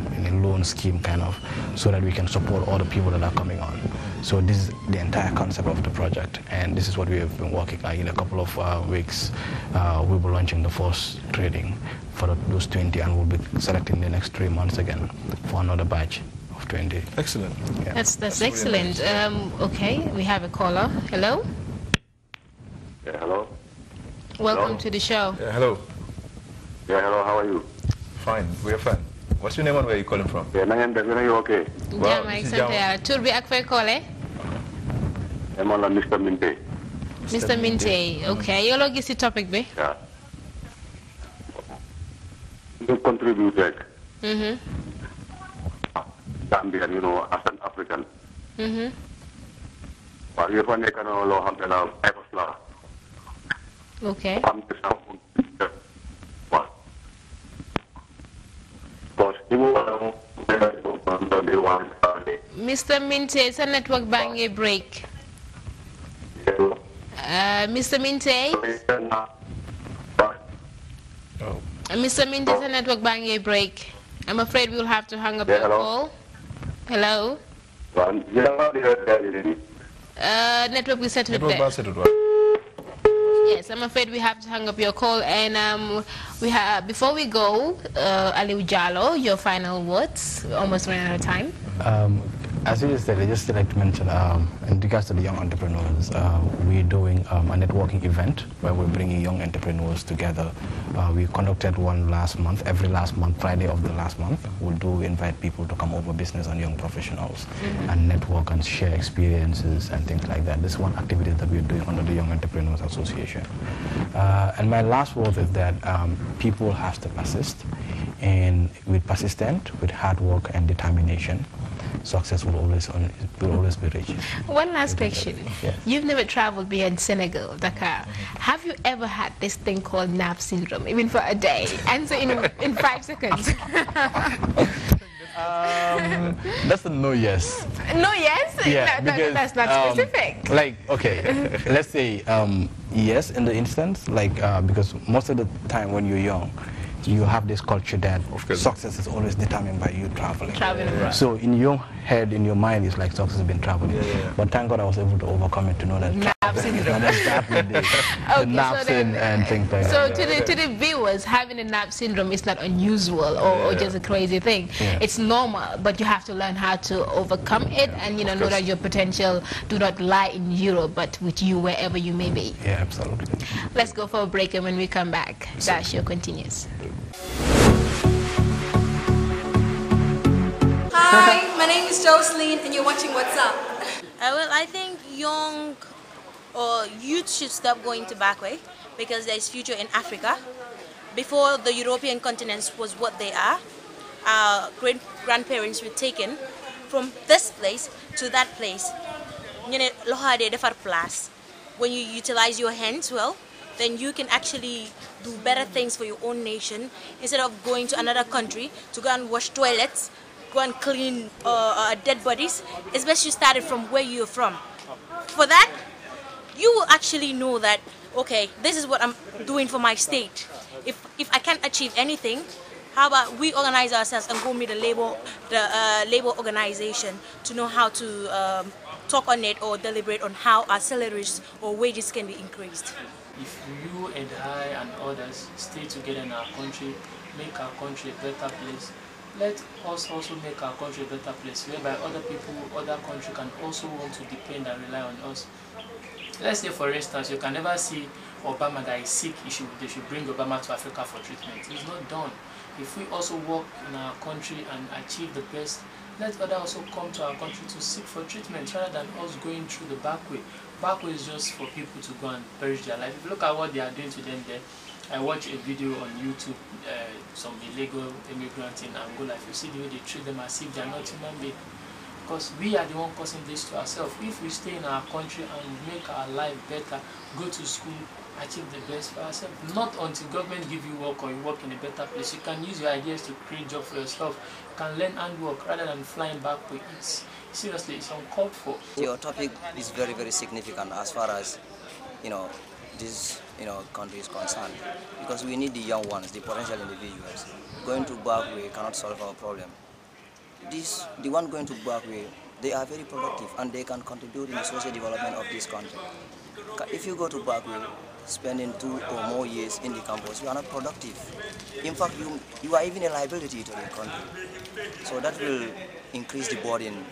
loan scheme kind of, so that we can support all the people that are coming on. So this is the entire concept of the project, and this is what we have been working on. In a couple of weeks, we'll be launching the first training for those 20, and we'll be selecting the next 3 months again for another batch of 20. Excellent. Yeah. That's excellent. Really nice. Okay, we have a caller. Hello? Yeah, hello. Welcome to the show. Yeah, hello. Yeah, hello, how are you? Fine, we are fine. What's your name and where are you calling from? Yeah, my name is okay. Wow, this is Turbi Akwe Kole. I'm on Mr. Minte. Mr. Minte, okay. You log is the topic, be? Yeah. You contributed. Gambia, you know, as an African. But you're from Econo, Ebosla. Okay. Mr. Minte, it's a network bang a break. Mr. Minte? Mr. Minte, it's a network bang a break. I'm afraid we'll have to hang up your call. Hello? Network is settled there. Yes, I'm afraid we have to hang up your call, and we have, before we go, Alieu Jallow, your final words. We almost ran out of time. As you said, I just like to mention, in regards to the young entrepreneurs, we're doing a networking event where we're bringing young entrepreneurs together. We conducted one last month. Every last month, Friday of the last month, we do invite people to come over, business and young professionals, and network and share experiences and things like that. This is one activity that we're doing under the Young Entrepreneurs Association. And my last word is that people have to persist, and with persistence, with hard work and determination, success will always be reached. One last question. Yeah. You've never traveled beyond Senegal, Dakar. Have you ever had this thing called NAV syndrome, even for a day? Answer in 5 seconds. That's a no yes. No, yes. Yeah, no, because, that's not specific. Like, okay, let's say yes in the instance, like because most of the time when you're young, you have this culture that success is always determined by you traveling. Right. So in your head, in your mind, it's like success has been traveling. Yeah, yeah. But thank God I was able to overcome it to know that to the viewers, having a NAP syndrome is not unusual or just a crazy thing. Yeah. It's normal, but you have to learn how to overcome it and you know that your potential do not lie in Europe, but with you wherever you may be. Yeah, absolutely. Let's go for a break, and when we come back, that show continues. Hi, my name is Jocelyn, and you're watching What's Up. Well, I think young or youth should stop going to back way because there is future in Africa. Before the European continent was what they are, our grandparents were taken from this place to that place. When you utilize your hands well, then you can actually do better things for your own nation instead of going to another country to go and wash toilets, go and clean dead bodies. It's best you started from where you're from. For that, you will actually know that, okay, this is what I'm doing for my state. If I can't achieve anything, how about we organize ourselves and go meet the labor organization to know how to talk on it or deliberate on how our salaries or wages can be increased. If you and I and others stay together in our country, make our country a better place, let us also make our country a better place, whereby other people, other countries can also want to depend and rely on us. Let's say, for instance, you can never see Obama that is sick, they should bring Obama to Africa for treatment. It's not done. If we also work in our country and achieve the best, let others also come to our country to seek for treatment rather than us going through the back way. Back way is just for people to go and perish their life. If you look at what they are doing to them there, I watch a video on YouTube, some illegal immigrants in Angola. If you see the way they treat them as if they are not human beings. Because we are the one causing this to ourselves. If we stay in our country and make our life better, go to school, achieve the best for ourselves. Not until government give you work or you work in a better place. You can use your ideas to create jobs for yourself. You can learn and work rather than flying back with it. Seriously, it's uncalled for. Your topic is very, very significant as far as, you know, this country is concerned. Because we need the young ones, the potential individuals. Going to back way cannot solve our problem. The one going to back way, they are very productive and they can contribute in the social development of this country. If you go to back way, spending 2 or more years in the campus, you are not productive. In fact, you are even a liability to the country. So that will increase the burden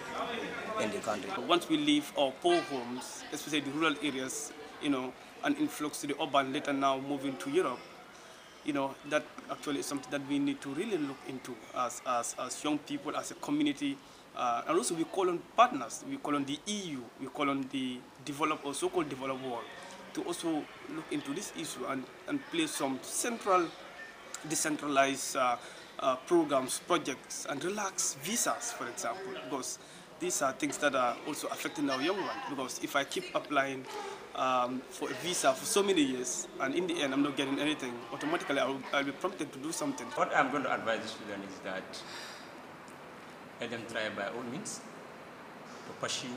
in the country. Once we leave our poor homes, especially the rural areas, an influx to the urban, later now moving to Europe, that actually is something that we need to really look into as young people, as a community. And also we call on partners, we call on the EU, we call on the developed or so-called developed world to also look into this issue and play some central, decentralized programs, projects, and relax visas, for example, because these are things that are also affecting our young ones. Because if I keep applying for a visa for so many years, and in the end I'm not getting anything, automatically I'll be prompted to do something. What I'm going to advise the students is that let them try by all means to pursue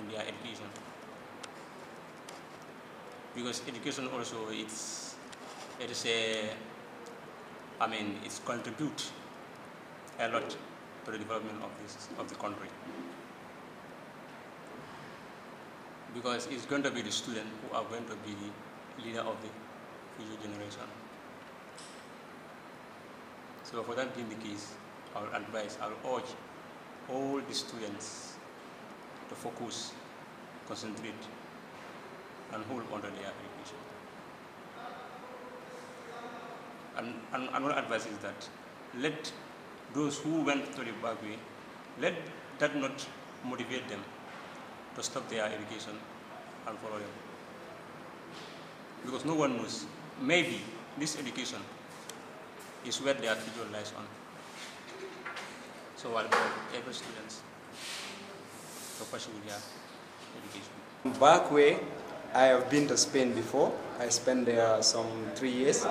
in their education. Because education also, it's contribute a lot to the development of the country. Because it's going to be the students who are going to be the leader of the future generation. So for that being the case, I'll urge all the students to focus, concentrate, and hold on to their education. And another advice is that let those who went to the back way, let that not motivate them to stop their education and follow them. Because no one knows. Maybe this education is where their future lies on. So I'll call every student to pursue their education. Back way, I have been to Spain before. I spent there some 3 years,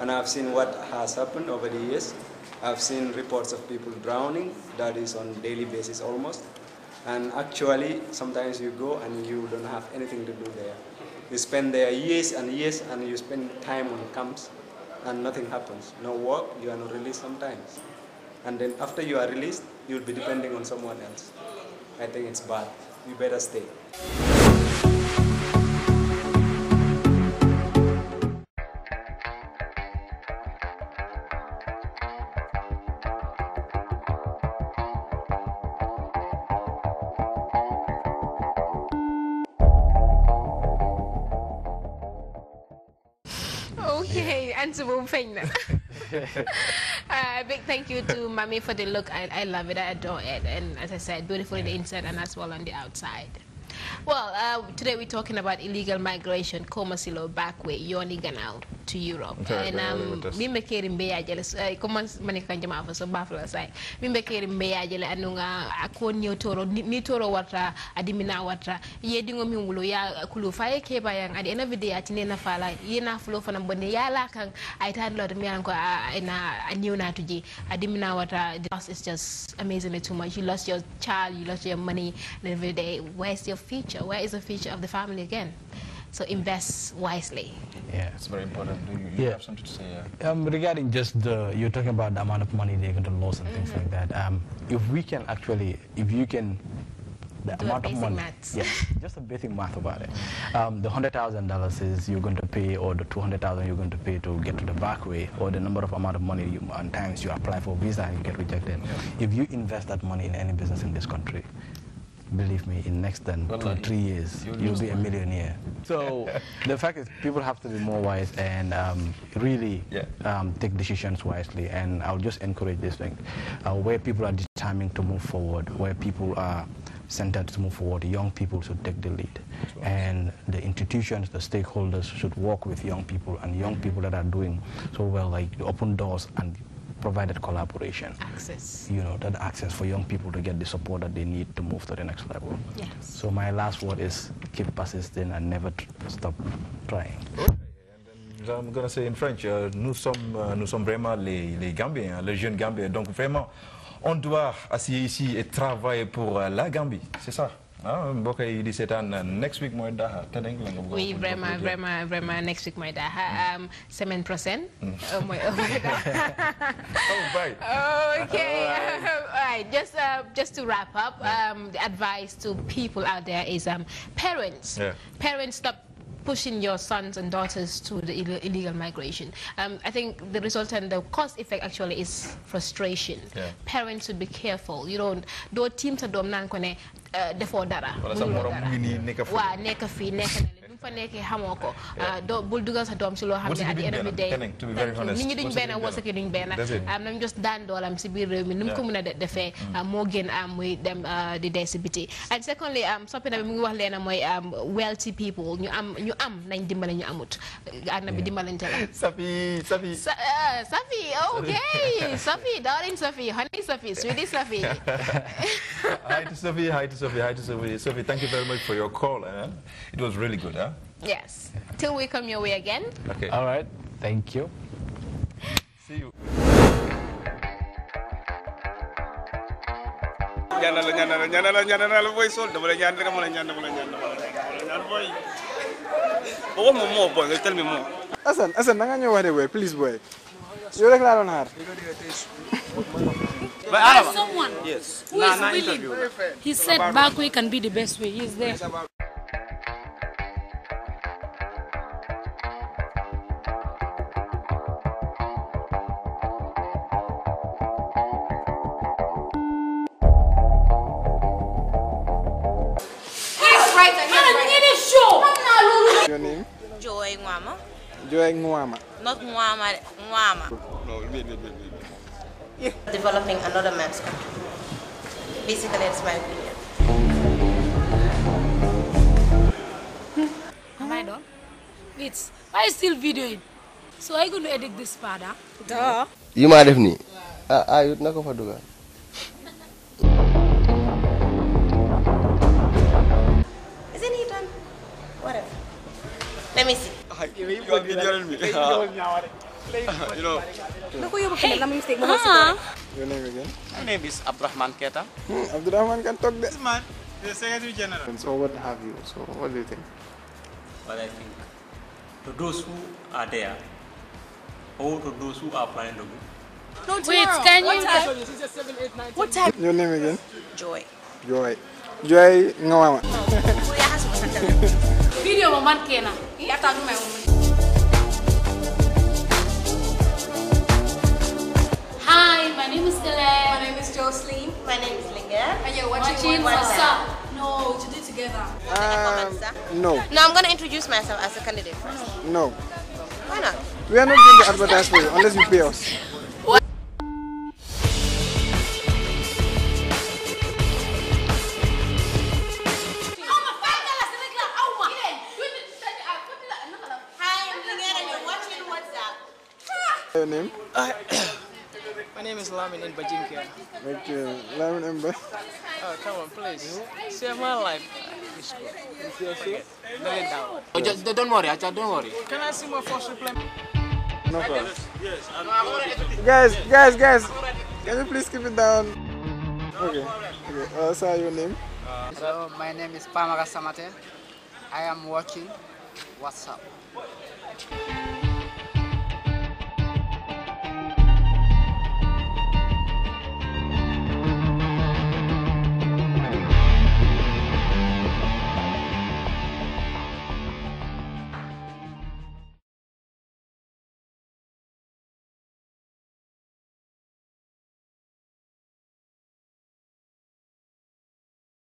and I've seen what has happened over the years. I've seen reports of people drowning, that is on a daily basis almost. And actually, sometimes you go and you don't have anything to do there. You spend there years and you spend time on camps and nothing happens. No work, you are not released sometimes. And then after you are released, you'll be depending on someone else. I think it's bad. You better stay. Big thank you to Mami for the look. I love it. I adore it. And as I said, beautiful on the inside and as well on the outside. Well, today we're talking about illegal migration, Koma Siloo, backway, Yoni Ganao to Europe. And we make it in Bayajel, Koma Manikanjama for some Buffalo side. We make it in Bayajel, Anunga, Akonio Toro, Nitoro Watra, Adimina Watra, Yedungum Luya, Kulufa Kebayang, at the end of the day, Atinena Fala, Yena Flow from Boniala, I had Lord Mianko, and I knew not to G. Adimina Watra, the loss is just amazingly too much. You lost your child, you lost your money, and every day, where's your future? Where is the future of the family again? So invest wisely. Yeah, it's very important. Do you have something to say? Yeah. Regarding just the, you're talking about the amount of money they're going to lose and things like that. If we can actually, if you can, the do amount a basic of money, maths. Yeah, just a basic math about it. The $100,000 is you're going to pay, or the $200,000 you're going to pay to get to the back way, or the number of amount of money you, and times you apply for visa and you get rejected. Yeah. If you invest that money in any business in this country, believe me, in next than 2 or 3 years, you'll be a millionaire. So the fact is, people have to be more wise and really take decisions wisely. And I'll just encourage this thing, where people are determined to move forward, where people are centered to move forward, young people should take the lead. And the institutions, the stakeholders should work with young people, and young people that are doing so well, like open doors and provided collaboration, access, you know, that access for young people to get the support that they need to move to the next level. Yes. So my last word is keep persisting and never stop trying. I'm gonna say in French, nous sommes vraiment les Gambiens, les jeunes Gambiens. Donc vraiment, on doit assis ici et travailler pour la Gambie. C'est ça. Next week, my daha. We vraiment next week, my daha. 7%. Oh, right. Okay. All right. Just to wrap up, the advice to people out there is, parents. Yeah. Parents, stop pushing your sons and daughters to the illegal migration. I think the result and the cause effect actually is frustration. Yeah. Parents should be careful. You don't do teams are dominant kone defo dara. Wa neka fi neka neke hamoko. Do buldugas are dom silo hamne at the end of the day. To be very honest. Ninyi doing bena was doing bena. I'm just done do I'm sibi remi num kumuna de fe mogen am with them the disability. And secondly something that we wax lena moy wealthy people you am nañ dimbalé ñu amut adna bi dimbalé té la Safi okay Safi darling Safi honey Safi sweetie Safi hi to Safi Safi, thank you very much for your call it was really good yes till we come your way again okay all right thank you see you ñanala boy sol dama la ñaan dama la ñaan dama la ñaan boy oh, more boy, tell me more. Asan, I'm going to wait, please, boy. You're like that on her. But I have someone who is willing. He said back way can be the best way. He's there. Ngwama. Not Ngwama, Ngwama. No, wait. Developing another man's country. Basically, that's my opinion. Am I done? Wait, why still videoing? So I going to edit this part, huh? Duh. You might have me. I would not go for Dugan. Isn't he done? Whatever. Let me see. You are videoing me. You know. Hey. Your name again? My name is Abdurrahman Keita. Abdurrahman can talk this man, the Secretary General. And so what have you? So what do you think? Well, I think to those who are there, or to those who are planning to go. No, wait, can you? What time? Your name again? Joy. Joy. Joy Ngawa. Video woman Kena. Yeah, I my woman. Hi, my name is Dele. My name is Jocelyn. My name is Linger. And you're watching WhatsApp. No, to do it together. No. No, I'm going to introduce myself as a candidate first. No. Why not? We are not going to advertise for you unless you pay us. What? Hi, I'm Linger and you're watching WhatsApp. Your name? My name is Lamin Mbajinke. Okay, Lamin Mba. Oh, come on, please. Save my life. Oh, just don't worry, Acha, don't worry. Can I see my first reply? No problem. Yes, guys. Can you please keep it down? Okay. Okay. Sir, your name? So my name is Pamela Samate. I am working WhatsApp.